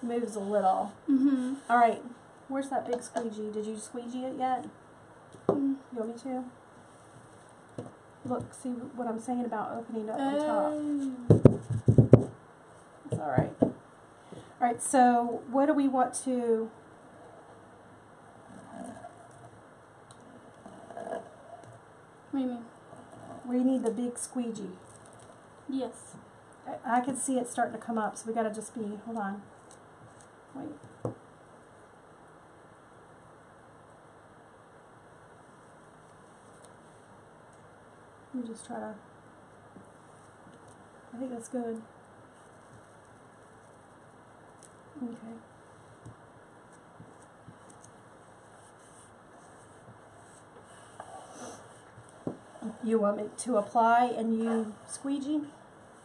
moves a little. Mm-hmm. All right, where's that big squeegee? Did you squeegee it yet? Mm. You want me to? Look, see what I'm saying about opening up the top. It's all right. All right, so what do we want to... What do you mean? We need the big squeegee. Yes. I, I can see it starting to come up, so we got to just be... Hold on. Wait. Let me just try to, I think that's good. Okay. You want me to apply and you squeegee?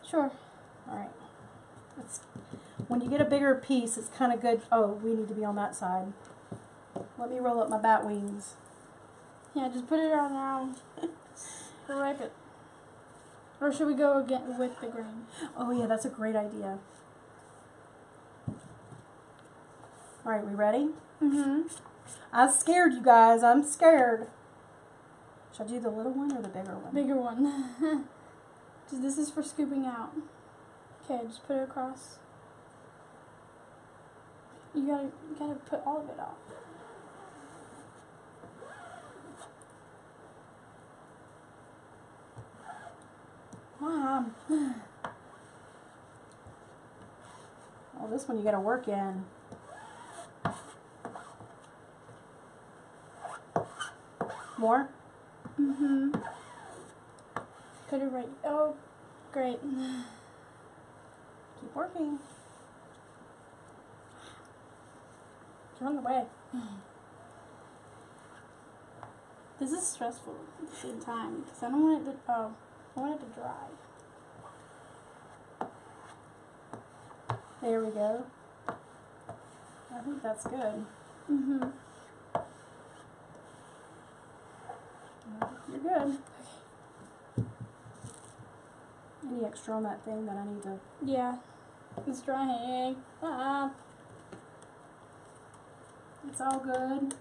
Sure. All right. It's, when you get a bigger piece, it's kind of good. Oh, we need to be on that side. Let me roll up my bat wings. Yeah, just put it on around. Wrap it. Or should we go again with the green? Oh yeah, that's a great idea. Alright, we ready? Mm-hmm. I scared you guys. I'm scared. Should I do the little one or the bigger one? Bigger one. This is for scooping out. Okay, just put it across. You gotta, you gotta put all of it off. Mom. Oh, this one you gotta work in. More? Mm-hmm. Put it right. Oh, great. Keep working. You're on the way. This is stressful at the same time because I don't want it to. Oh. I want it to dry. There we go. I think that's good. Mm-hmm. You're good. Okay. Any extra on that thing that I need to... Yeah. It's drying. Ah. It's all good.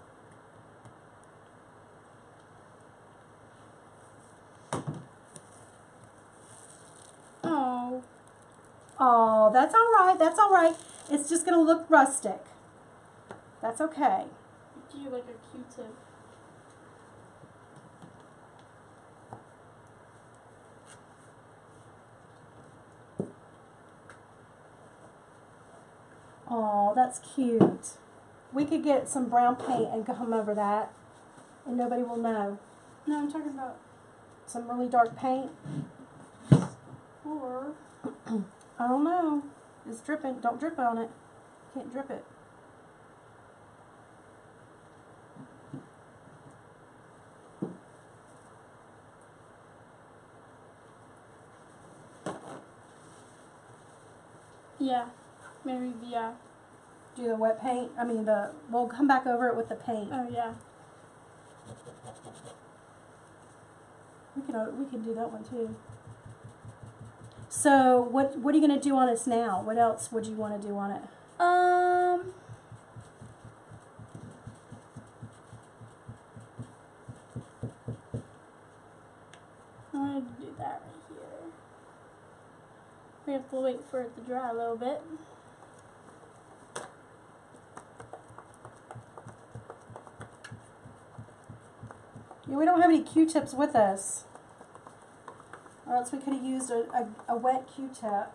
Oh. Oh, that's all right. That's all right. It's just going to look rustic. That's okay. Do you like a Q-tip? Oh, that's cute. We could get some brown paint and come over that, and nobody will know. No, I'm talking about some really dark paint. Or I don't know. It's dripping. Don't drip on it. Can't drip it. Yeah. Maybe, yeah. Do the wet paint. I mean, the we'll come back over it with the paint. Oh, yeah. We can, we can do that one, too. So, what what are you going to do on this now? What else would you want to do on it? Um... I'm going to do that right here. We have to wait for it to dry a little bit. We don't have any Q-tips with us, or else we could have used a, a, a wet Q-tip,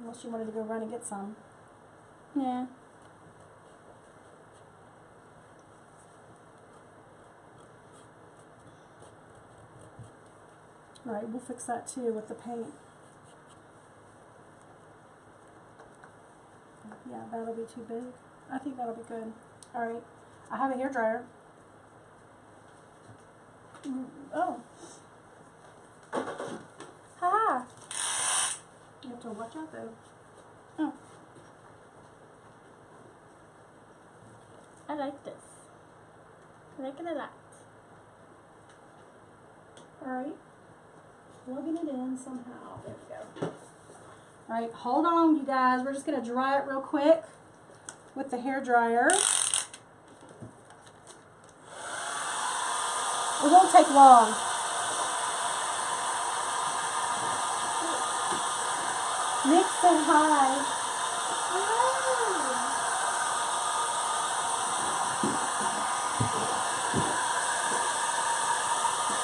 unless you wanted to go run and get some. Yeah. All right, we'll fix that too with the paint. Yeah, that'll be too big. I think that'll be good. All right, I have a hairdryer. Mm, oh. Ha! You have to watch out though. Oh. I like this. I like it a lot. Alright. Plugging it in somehow. There we go. Alright, hold on you guys. We're just going to dry it real quick with the hairdryer. It won't take long. Nick said hi. Hi.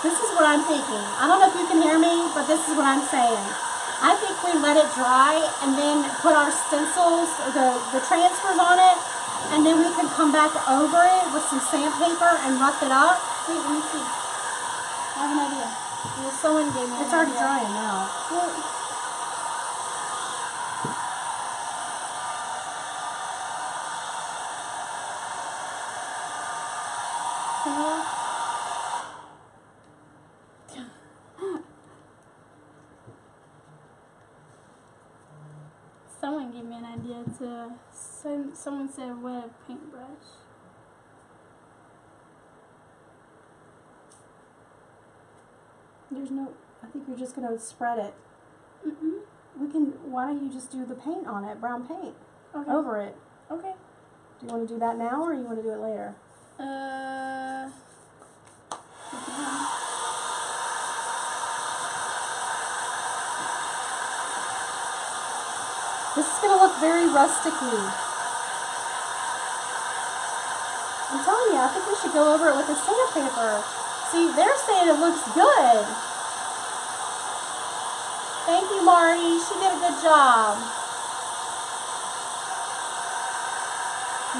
This is what I'm thinking. I don't know if you can hear me, but this is what I'm saying. I think we let it dry and then put our stencils, or the, the transfers on it, and then we can come back over it with some sandpaper and rough it up. Wait, let me see. I have an idea. Well, someone gave me an idea. It's already drying now. Well, someone gave me an idea to... Some, someone said wet a paintbrush. There's no, I think you're just going to spread it. Mm-mm. We can, why don't you just do the paint on it, brown paint, okay. Over it. Okay. Do you want to do that now or you want to do it later? Uh, okay. This is going to look very rustic-y. I'm telling you, I think we should go over it with a sandpaper. See, they're saying it looks good. Thank you, Mari. She did a good job.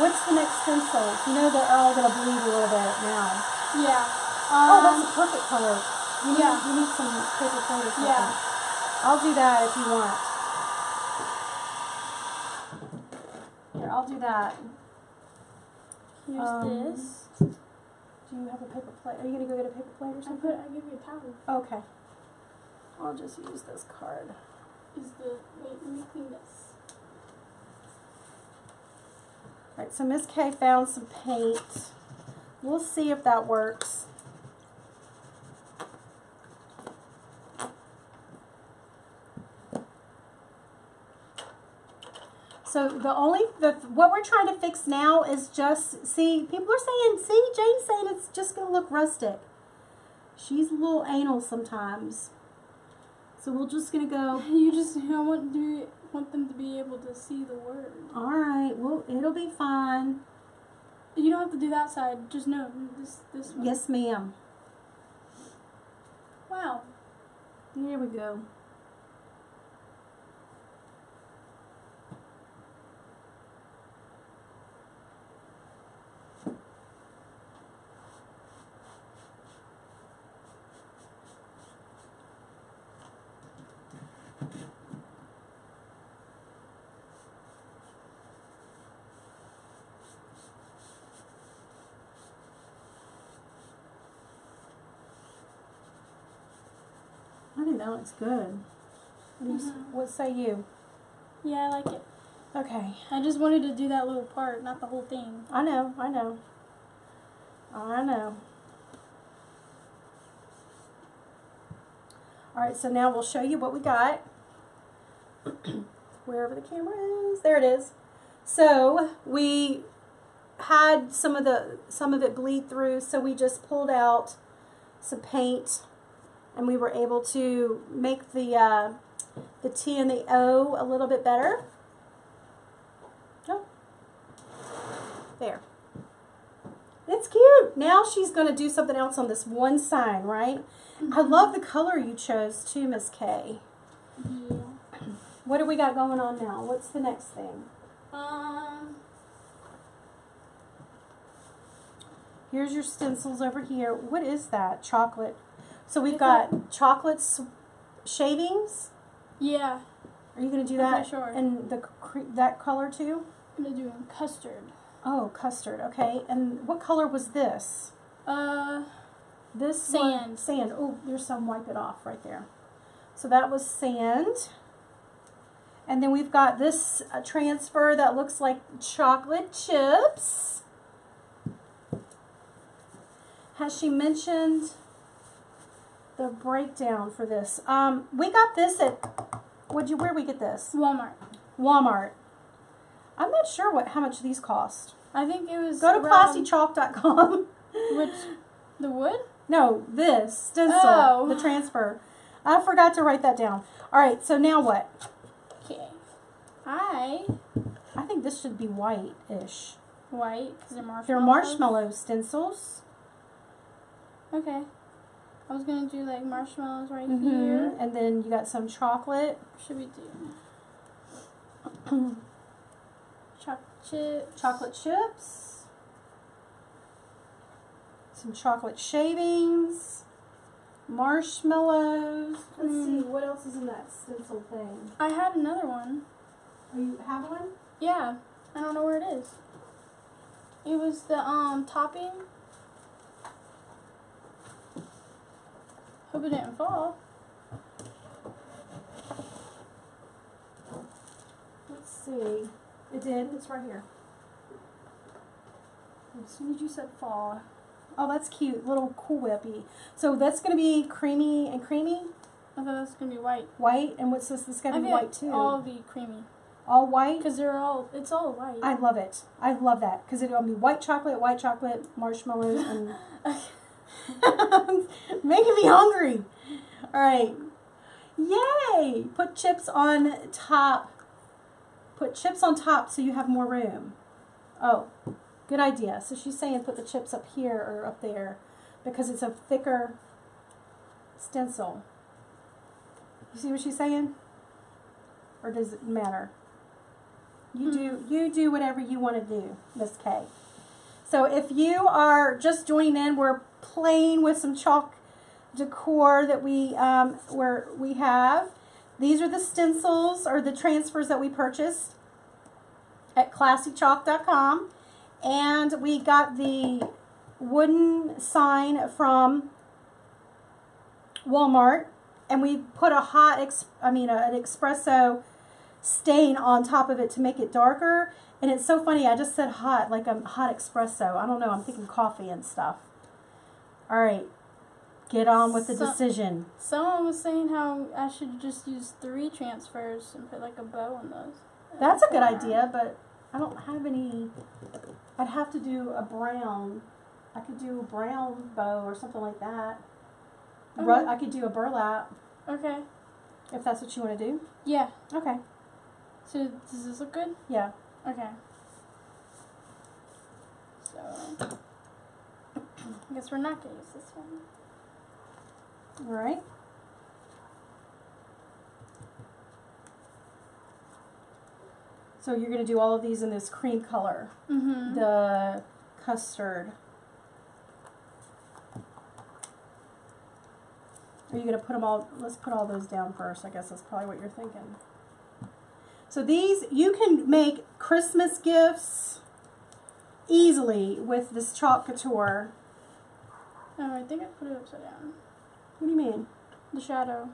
What's the next stencil? You know they're all going to bleed a little bit now. Yeah. Um, oh, that's a perfect color. You need, yeah. You need some paper colors. Yeah. I'll do that if you want. Here, I'll do that. Here's um, this. Do you have a paper plate? Are you going to go get a paper plate or something? I put, I'll give you a towel. Okay. I'll just use this card. Is the, wait, let me clean this. Alright, so Miss K found some paint. We'll see if that works. So the only, the what we're trying to fix now is just, see, people are saying, see, Jane's saying it's just going to look rustic. She's a little anal sometimes. So we're just going to go. You just, you know, want, do, want them to be able to see the word. All right, well, it'll be fine. You don't have to do that side, just no, this, this one. Yes, ma'am. Wow. There we go. I think that looks good. What, mm-hmm. what say you? Yeah, I like it. Okay. I just wanted to do that little part, not the whole thing. I know, I know. I know. Alright, so now we'll show you what we got. Wherever the camera is. There it is. So, we had some of the some of it bleed through, so we just pulled out some paint. And we were able to make the uh, the T and the O a little bit better. Oh. There. It's cute. Now she's going to do something else on this one sign, right? Mm-hmm. I love the color you chose too, Miss K. Yeah. What do we got going on now? What's the next thing? Um. Here's your stencils over here. What is that? Chocolate. So we've got chocolate shavings. Yeah. Are you going to do that? Okay, sure. And the cre that color too? I'm going to do custard. Oh, custard. Okay. And what color was this? Uh, this sand. One, sand. Oh, there's some wipe it off right there. So that was sand. And then we've got this uh, transfer that looks like chocolate chips. Has she mentioned the breakdown for this? Um, we got this at, what'd you, where'd we get this? Walmart. Walmart. I'm not sure what, how much these cost. I think it was, go to Classy Chalk dot com. Which, the wood? No, this stencil, oh. the transfer. I forgot to write that down. All right, so now what? Okay. I, I think this should be white-ish. White, because they're marshmallows. They're marshmallow stencils. Okay. I was going to do like marshmallows right mm-hmm. here. And then you got some chocolate. Should we do chocolate chips? Chocolate chips. Some chocolate shavings. Marshmallows. Let's mm. see, what else is in that stencil thing? I had another one. Oh, you have one? Yeah. I don't know where it is. It was the um topping. Hope it didn't fall. Let's see. It did. It's right here. As soon as you said fall. Oh, that's cute. Little Cool Whippy. So that's going to be creamy and creamy? I thought that's going to be white. White? And what's this? This is going to be white too. All be creamy. All white? Because they're all, it's all white. I love it. I love that. Because it'll be white chocolate, white chocolate, marshmallows, and... okay. Making me hungry. All right. Yay! Put chips on top. Put chips on top so you have more room. Oh, good idea. So she's saying put the chips up here or up there because it's a thicker stencil. You see what she's saying? Or does it matter? You do, you do whatever you want to do, Miss K. So if you are just joining in, we're playing with some chalk decor that we um, where we have. These are the stencils or the transfers that we purchased at Classy Chalk dot com. And we got the wooden sign from Walmart, and we put a hot, ex I mean, a, an espresso stain on top of it to make it darker. And it's so funny, I just said hot, like a hot espresso. I don't know, I'm thinking coffee and stuff. All right, get on with the Some, decision. Someone was saying how I should just use three transfers and put like a bow on those. That's a good idea, but I don't have any. I'd have to do a brown. I could do a brown bow or something like that. Okay. I could do a burlap. Okay. If that's what you want to do. Yeah. Okay. So does this look good? Yeah. Okay. So I guess we're not gonna use this one. All right. So you're gonna do all of these in this cream color, mm-hmm. the custard. Are you gonna put them all? Let's put all those down first. I guess that's probably what you're thinking. So these, you can make Christmas gifts easily with this Chalk Couture. Oh, I think I put it upside down. What do you mean? The shadow.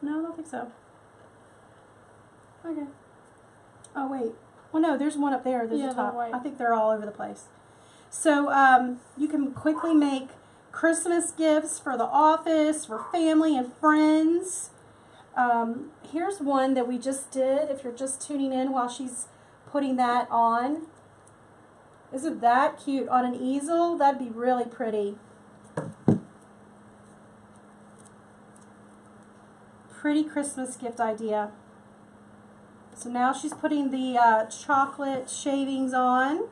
No, I don't think so. Okay. Oh, wait. Well, no, there's one up there. There's yeah, a top. White. I think they're all over the place. So um, you can quickly make Christmas gifts for the office, for family and friends. Um, here's one that we just did, if you're just tuning in while she's putting that on. Isn't that cute? On an easel, that'd be really pretty. Pretty Christmas gift idea. So now she's putting the uh, chocolate shavings on.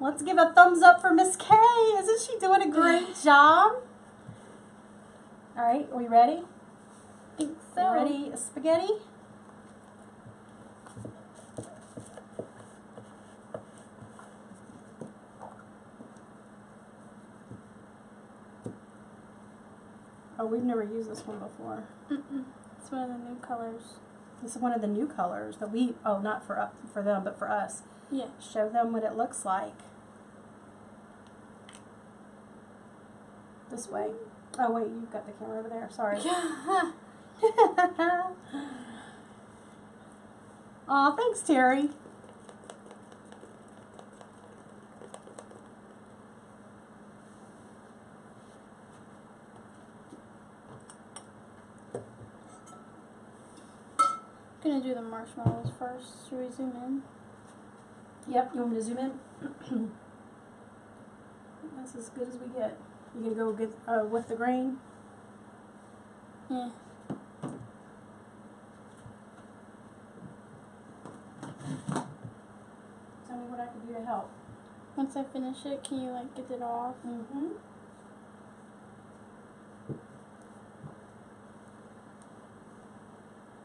Let's give a thumbs up for Miss K. Isn't she doing a great job? All right, are we ready? I think so. Ready, spaghetti? Oh, we've never used this one before. Mm-mm. It's one of the new colors. This is one of the new colors that we, oh, not for, up, for them, but for us. Yeah. Show them what it looks like. This way. Oh, wait, you've got the camera over there. Sorry. Aw, thanks, Terry. I'm going to do the marshmallows first. Should we zoom in? Yep, you want me to zoom in? That's as good as we get. You gonna go get uh, with the grain? Yeah. Tell me what I can do to help. Once I finish it, can you like get it off? Mm-hmm.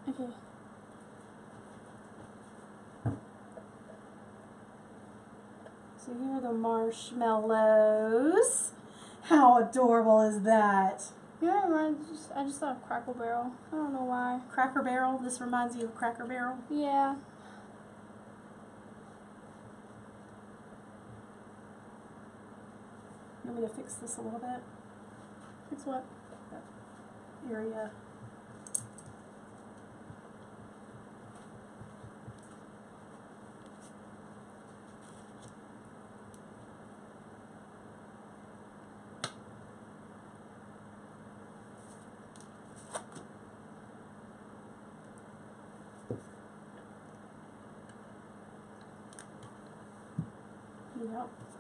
Okay. So here are the marshmallows. How adorable is that? You know what reminds me? I just thought of Cracker Barrel. I don't know why. Cracker Barrel? This reminds you of Cracker Barrel? Yeah. You want me to fix this a little bit? Fix what? That area.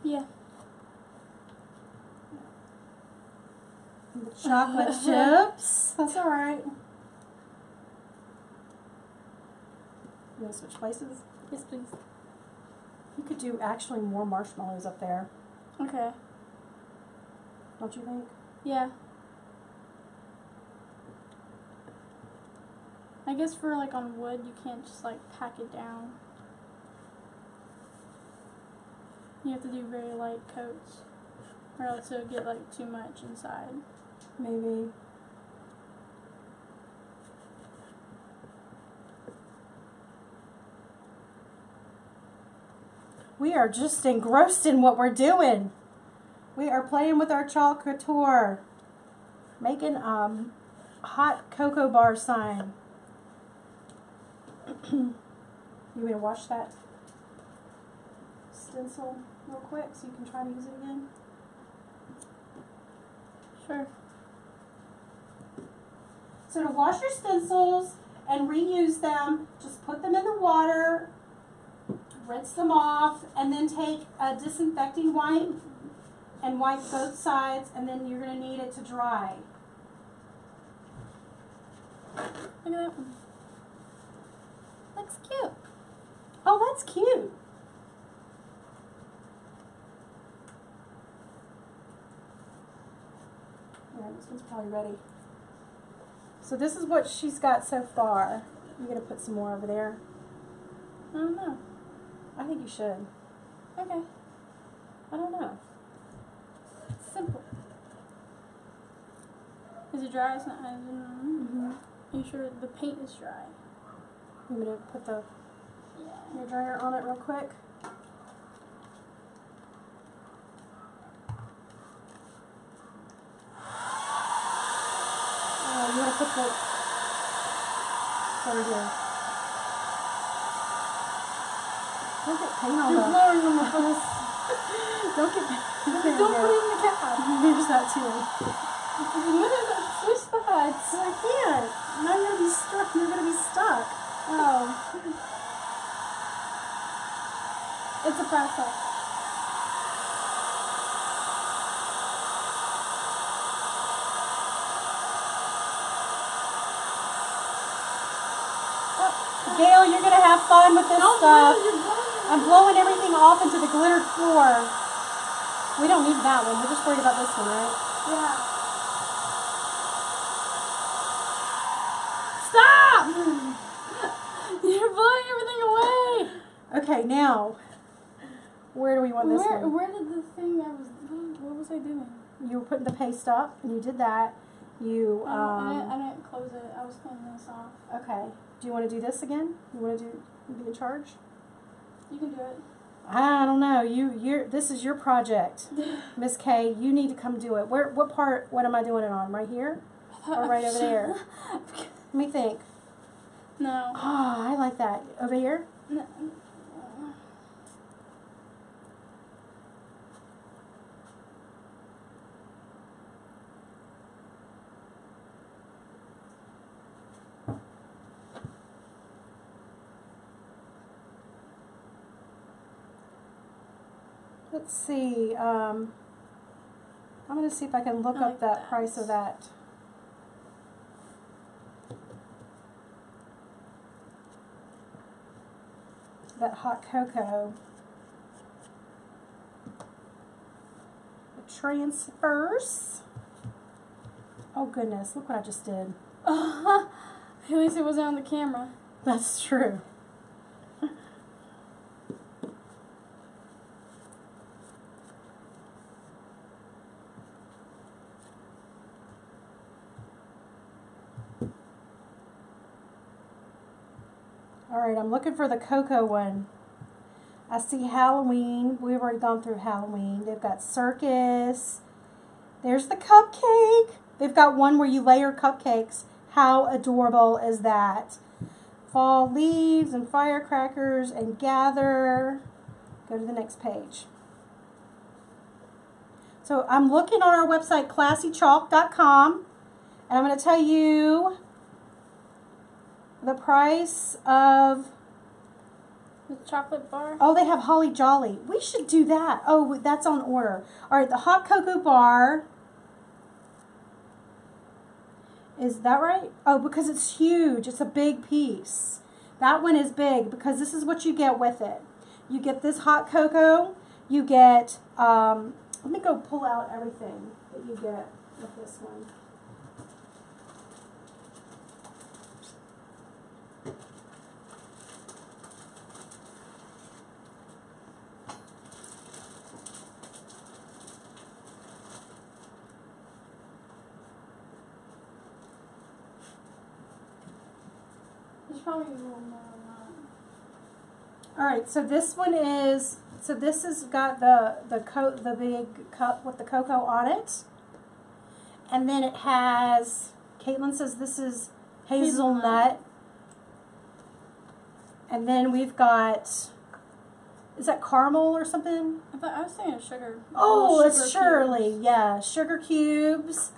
Yeah. And the chocolate chips. That's all right. You want to switch places? Yes, please. You could do actually more marshmallows up there. Okay. Don't you think? Yeah. I guess for like on wood, you can't just like pack it down. You have to do very light coats, or else it'll get like too much inside. maybe. We are just engrossed in what we're doing. We are playing with our Chalk Couture, making um hot cocoa bar sign. You want me to wash that stencil real quick so you can try to use it again? Sure. So to wash your stencils and reuse them, just put them in the water, rinse them off, and then take a disinfecting wipe and wipe both sides, and then you're going to need it to dry. Look at that one. Looks cute. Oh, that's cute. Yeah, this one's probably ready. So this is what she's got so far. You're going to put some more over there. I don't know. I think you should. Okay. I don't know. It's simple. Is it dry? It's not. Mm-hmm. Are you sure the paint is dry? I'm going to put the yeah. hair dryer on it real quick. Uh, you want to put the... Over here. Don't get paint on You're blurring on my face. Don't get paint. Don't put it in the cab. There's that too. Switch the sides. I can't. Now you're going to be stuck. You're going to be stuck. Oh. It's a process. Oh, Gail, you're going to have fun with this no, stuff. No, blowing I'm blowing everything off into the glittered floor. We don't need that one. We're just worried about this one, right? Yeah. Okay, now, where do we want this where, one? Where did the thing I was, what was I doing? You were putting the paste up, and you did that. You, um... I didn't, I didn't close it. I was cleaning this off. Okay. Do you want to do this again? You want to do, be in charge? You can do it. I don't know. You, you're, this is your project, Miss K. You need to come do it. Where, what part, what am I doing it on? Right here? Or right over there? Let me think. No. Oh, I like that. Over here? No. Let's see, um, I'm going to see if I can look up that price of that. That hot cocoa. The transfers. Oh goodness, look what I just did. At least it wasn't on the camera. That's true. Alright, I'm looking for the cocoa one. I see Halloween. We've already gone through Halloween. They've got circus. There's the cupcake. They've got one where you layer cupcakes. How adorable is that? Fall leaves and firecrackers and gather. Go to the next page. So I'm looking on our website, classy chalk dot com, and I'm going to tell you the price of the chocolate bar. Oh, they have Holly Jolly. We should do that. Oh, that's on order. All right, the hot cocoa bar. Is that right? Oh, because it's huge. It's a big piece. That one is big because this is what you get with it. You get this hot cocoa. You get, um, let me go pull out everything that you get with this one. probably one more line. All right, so this one is, so this has got the, the coat, the big cup with the cocoa on it. And then it has, Caitlin says this is hazelnut. hazelnut. And then we've got, is that caramel or something? I thought I was thinking of sugar. Oh, oh it's surely, cubes. yeah. Sugar cubes,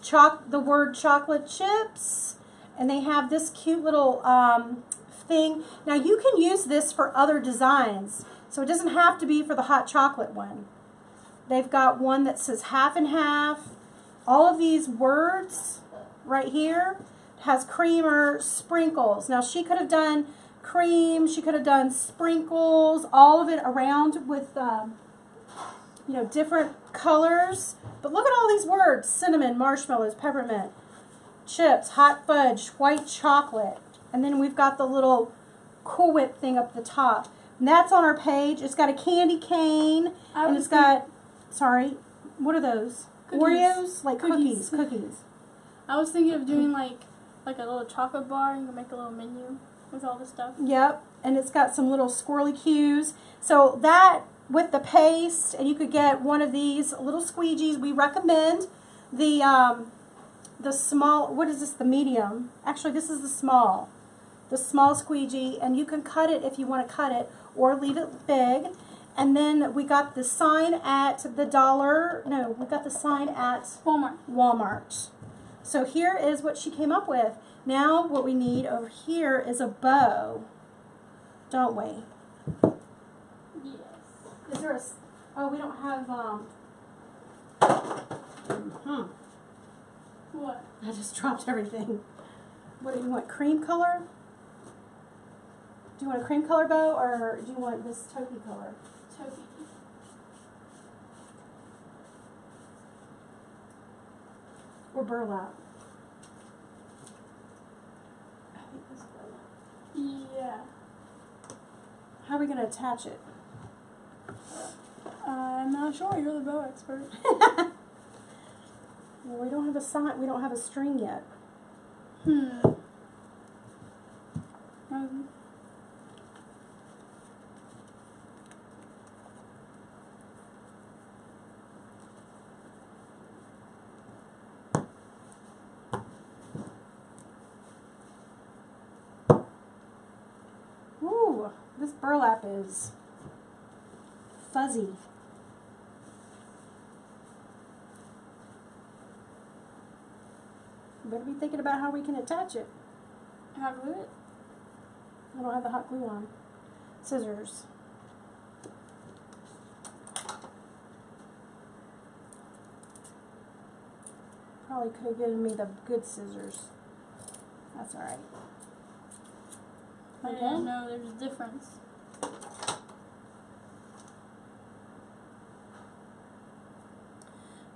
choc the word chocolate chips, and they have this cute little um, thing. Now you can use this for other designs, so it doesn't have to be for the hot chocolate one. They've got one that says half and half. All of these words right here has creamer sprinkles. Now she could have done cream, she could have done sprinkles, all of it around with, um, you know, different colors. But look at all these words: cinnamon, marshmallows, peppermint, chips, hot fudge, white chocolate. And then we've got the little Cool Whip thing up the top. And that's on our page. It's got a candy cane, I and it's got, sorry, what are those? Cookies. Oreos? Like cookies, cookies. cookies. I was thinking of doing like, like a little chocolate bar. You can make a little menu with all the stuff. Yep, and it's got some little squirrely cues. So that with the paste, and you could get one of these little squeegees. We recommend the um, the small. What is this? The medium. Actually, this is the small. The small squeegee, and you can cut it if you want to cut it, or leave it big. And then we got the sign at the dollar. No, we got the sign at Walmart. Walmart. So here is what she came up with. Now what we need over here is a bow, don't we? Yes. Is there a, oh, we don't have, um, hmm. What? I just dropped everything. What do you want, cream color? Do you want a cream color bow, or do you want this taupey color? Taupey. Or burlap. Yeah. How are we going to attach it? Uh, I'm not sure. You're the bow expert. Well, we don't have a sign. We don't have a string yet. Hmm. Um. This burlap is fuzzy. You better be thinking about how we can attach it. Hot glue it? I don't have the hot glue on. Scissors. Probably could have given me the good scissors. That's all right. I didn't know there's a difference.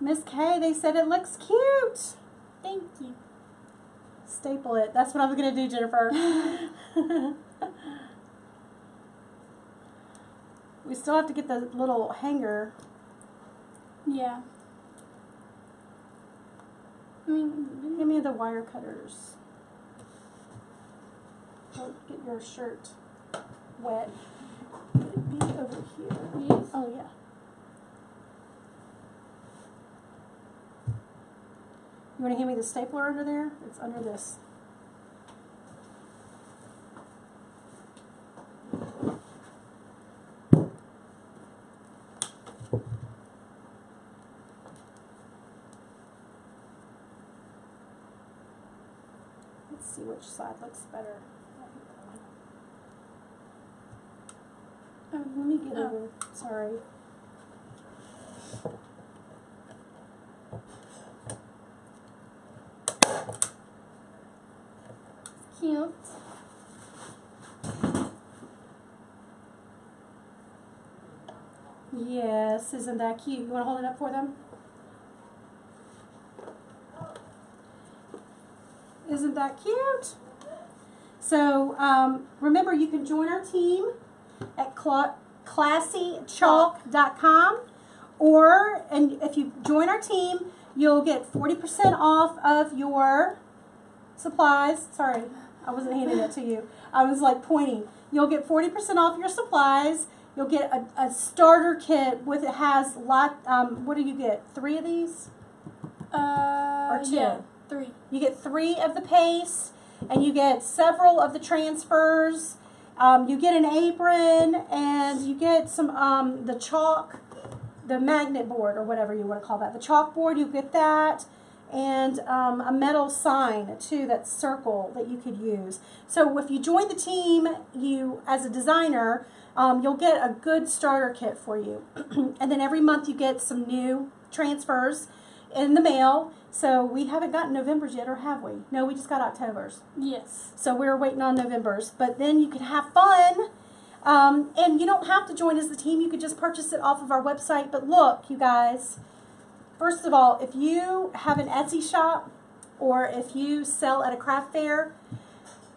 Miss K, they said it looks cute. Thank you. Staple it. That's what I was going to do, Jennifer. We still have to get the little hanger. Yeah. I mean, give me the wire cutters. Don't get your shirt wet. Would it be over here? Yes. Oh, yeah. You want to hand me the stapler under there? It's under this. Let's see which side looks better. Let me get over. Sorry. It's cute. Yes, isn't that cute? You want to hold it up for them? Isn't that cute? So, um, remember, you can join our team at Classy Chalk dot com, or and if you join our team, you'll get forty percent off of your supplies. Sorry, I wasn't handing it to you. I was like pointing. You'll get forty percent off your supplies. You'll get a, a starter kit with it has lot. Um, what do you get? Three of these? Uh, or two? Yeah, three. You get three of the paste, and you get several of the transfers. Um, you get an apron, and you get some um, the chalk, the magnet board, or whatever you want to call that. The chalkboard, you get that, and um, a metal sign, too, that circle that you could use. So if you join the team, you, as a designer, um, you'll get a good starter kit for you. And then every month you get some new transfers in the mail. So we haven't gotten November's yet, or have we? No, we just got October's. Yes. So we're waiting on November's. But then you can have fun. Um, and you don't have to join as the team. You could just purchase it off of our website. But look, you guys, first of all, if you have an Etsy shop or if you sell at a craft fair,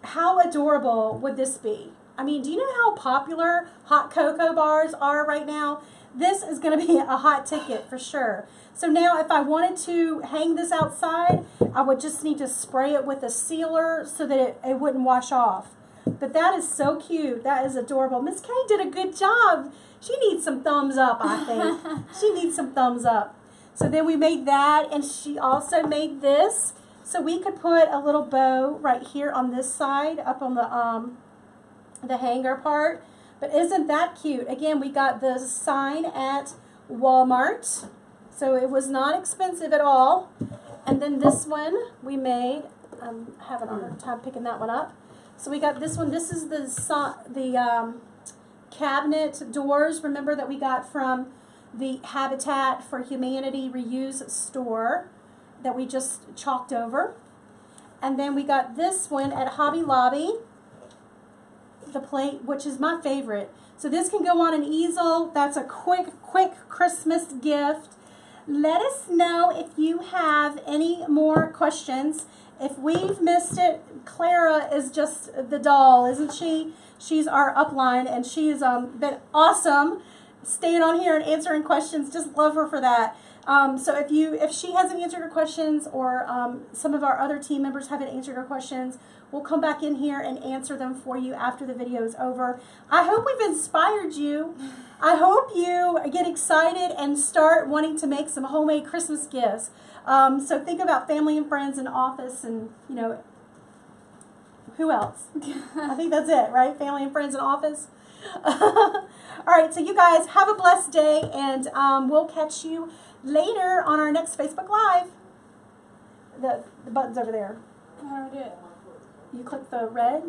how adorable would this be? I mean, do you know how popular hot cocoa bars are right now? This is going to be a hot ticket for sure. So now if I wanted to hang this outside, I would just need to spray it with a sealer so that it, it wouldn't wash off. But that is so cute. That is adorable. Miss K did a good job. She needs some thumbs up, I think. She needs some thumbs up. So then we made that, and she also made this. So we could put a little bow right here on this side, up on the, um, the hanger part. But isn't that cute? Again, we got the sign at Walmart, so it was not expensive at all. And then this one we made. I'm having a hard time picking that one up. So we got this one. This is the, the um, cabinet doors, remember, that we got from the Habitat for Humanity reuse store that we just chalked over. And then we got this one at Hobby Lobby, the plate, which is my favorite. So this can go on an easel. That's a quick, quick Christmas gift. Let us know if you have any more questions. If we've missed it, Clara is just the doll, isn't she? She's our upline, and she's um, been awesome staying on here and answering questions. Just love her for that. Um, so if you, if she hasn't answered her questions, or um, some of our other team members haven't answered her questions, we'll come back in here and answer them for you after the video is over. I hope we've inspired you. I hope you get excited and start wanting to make some homemade Christmas gifts. Um, so think about family and friends and office and, you know, who else? I think that's it, right? Family and friends and office. All right, so you guys have a blessed day, and um, we'll catch you later on our next Facebook Live. The, the button's over there. How do I do it? You click the red.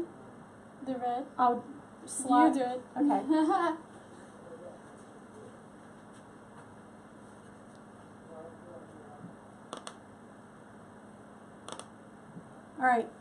The red? I'll slide. You do it. Okay. All right.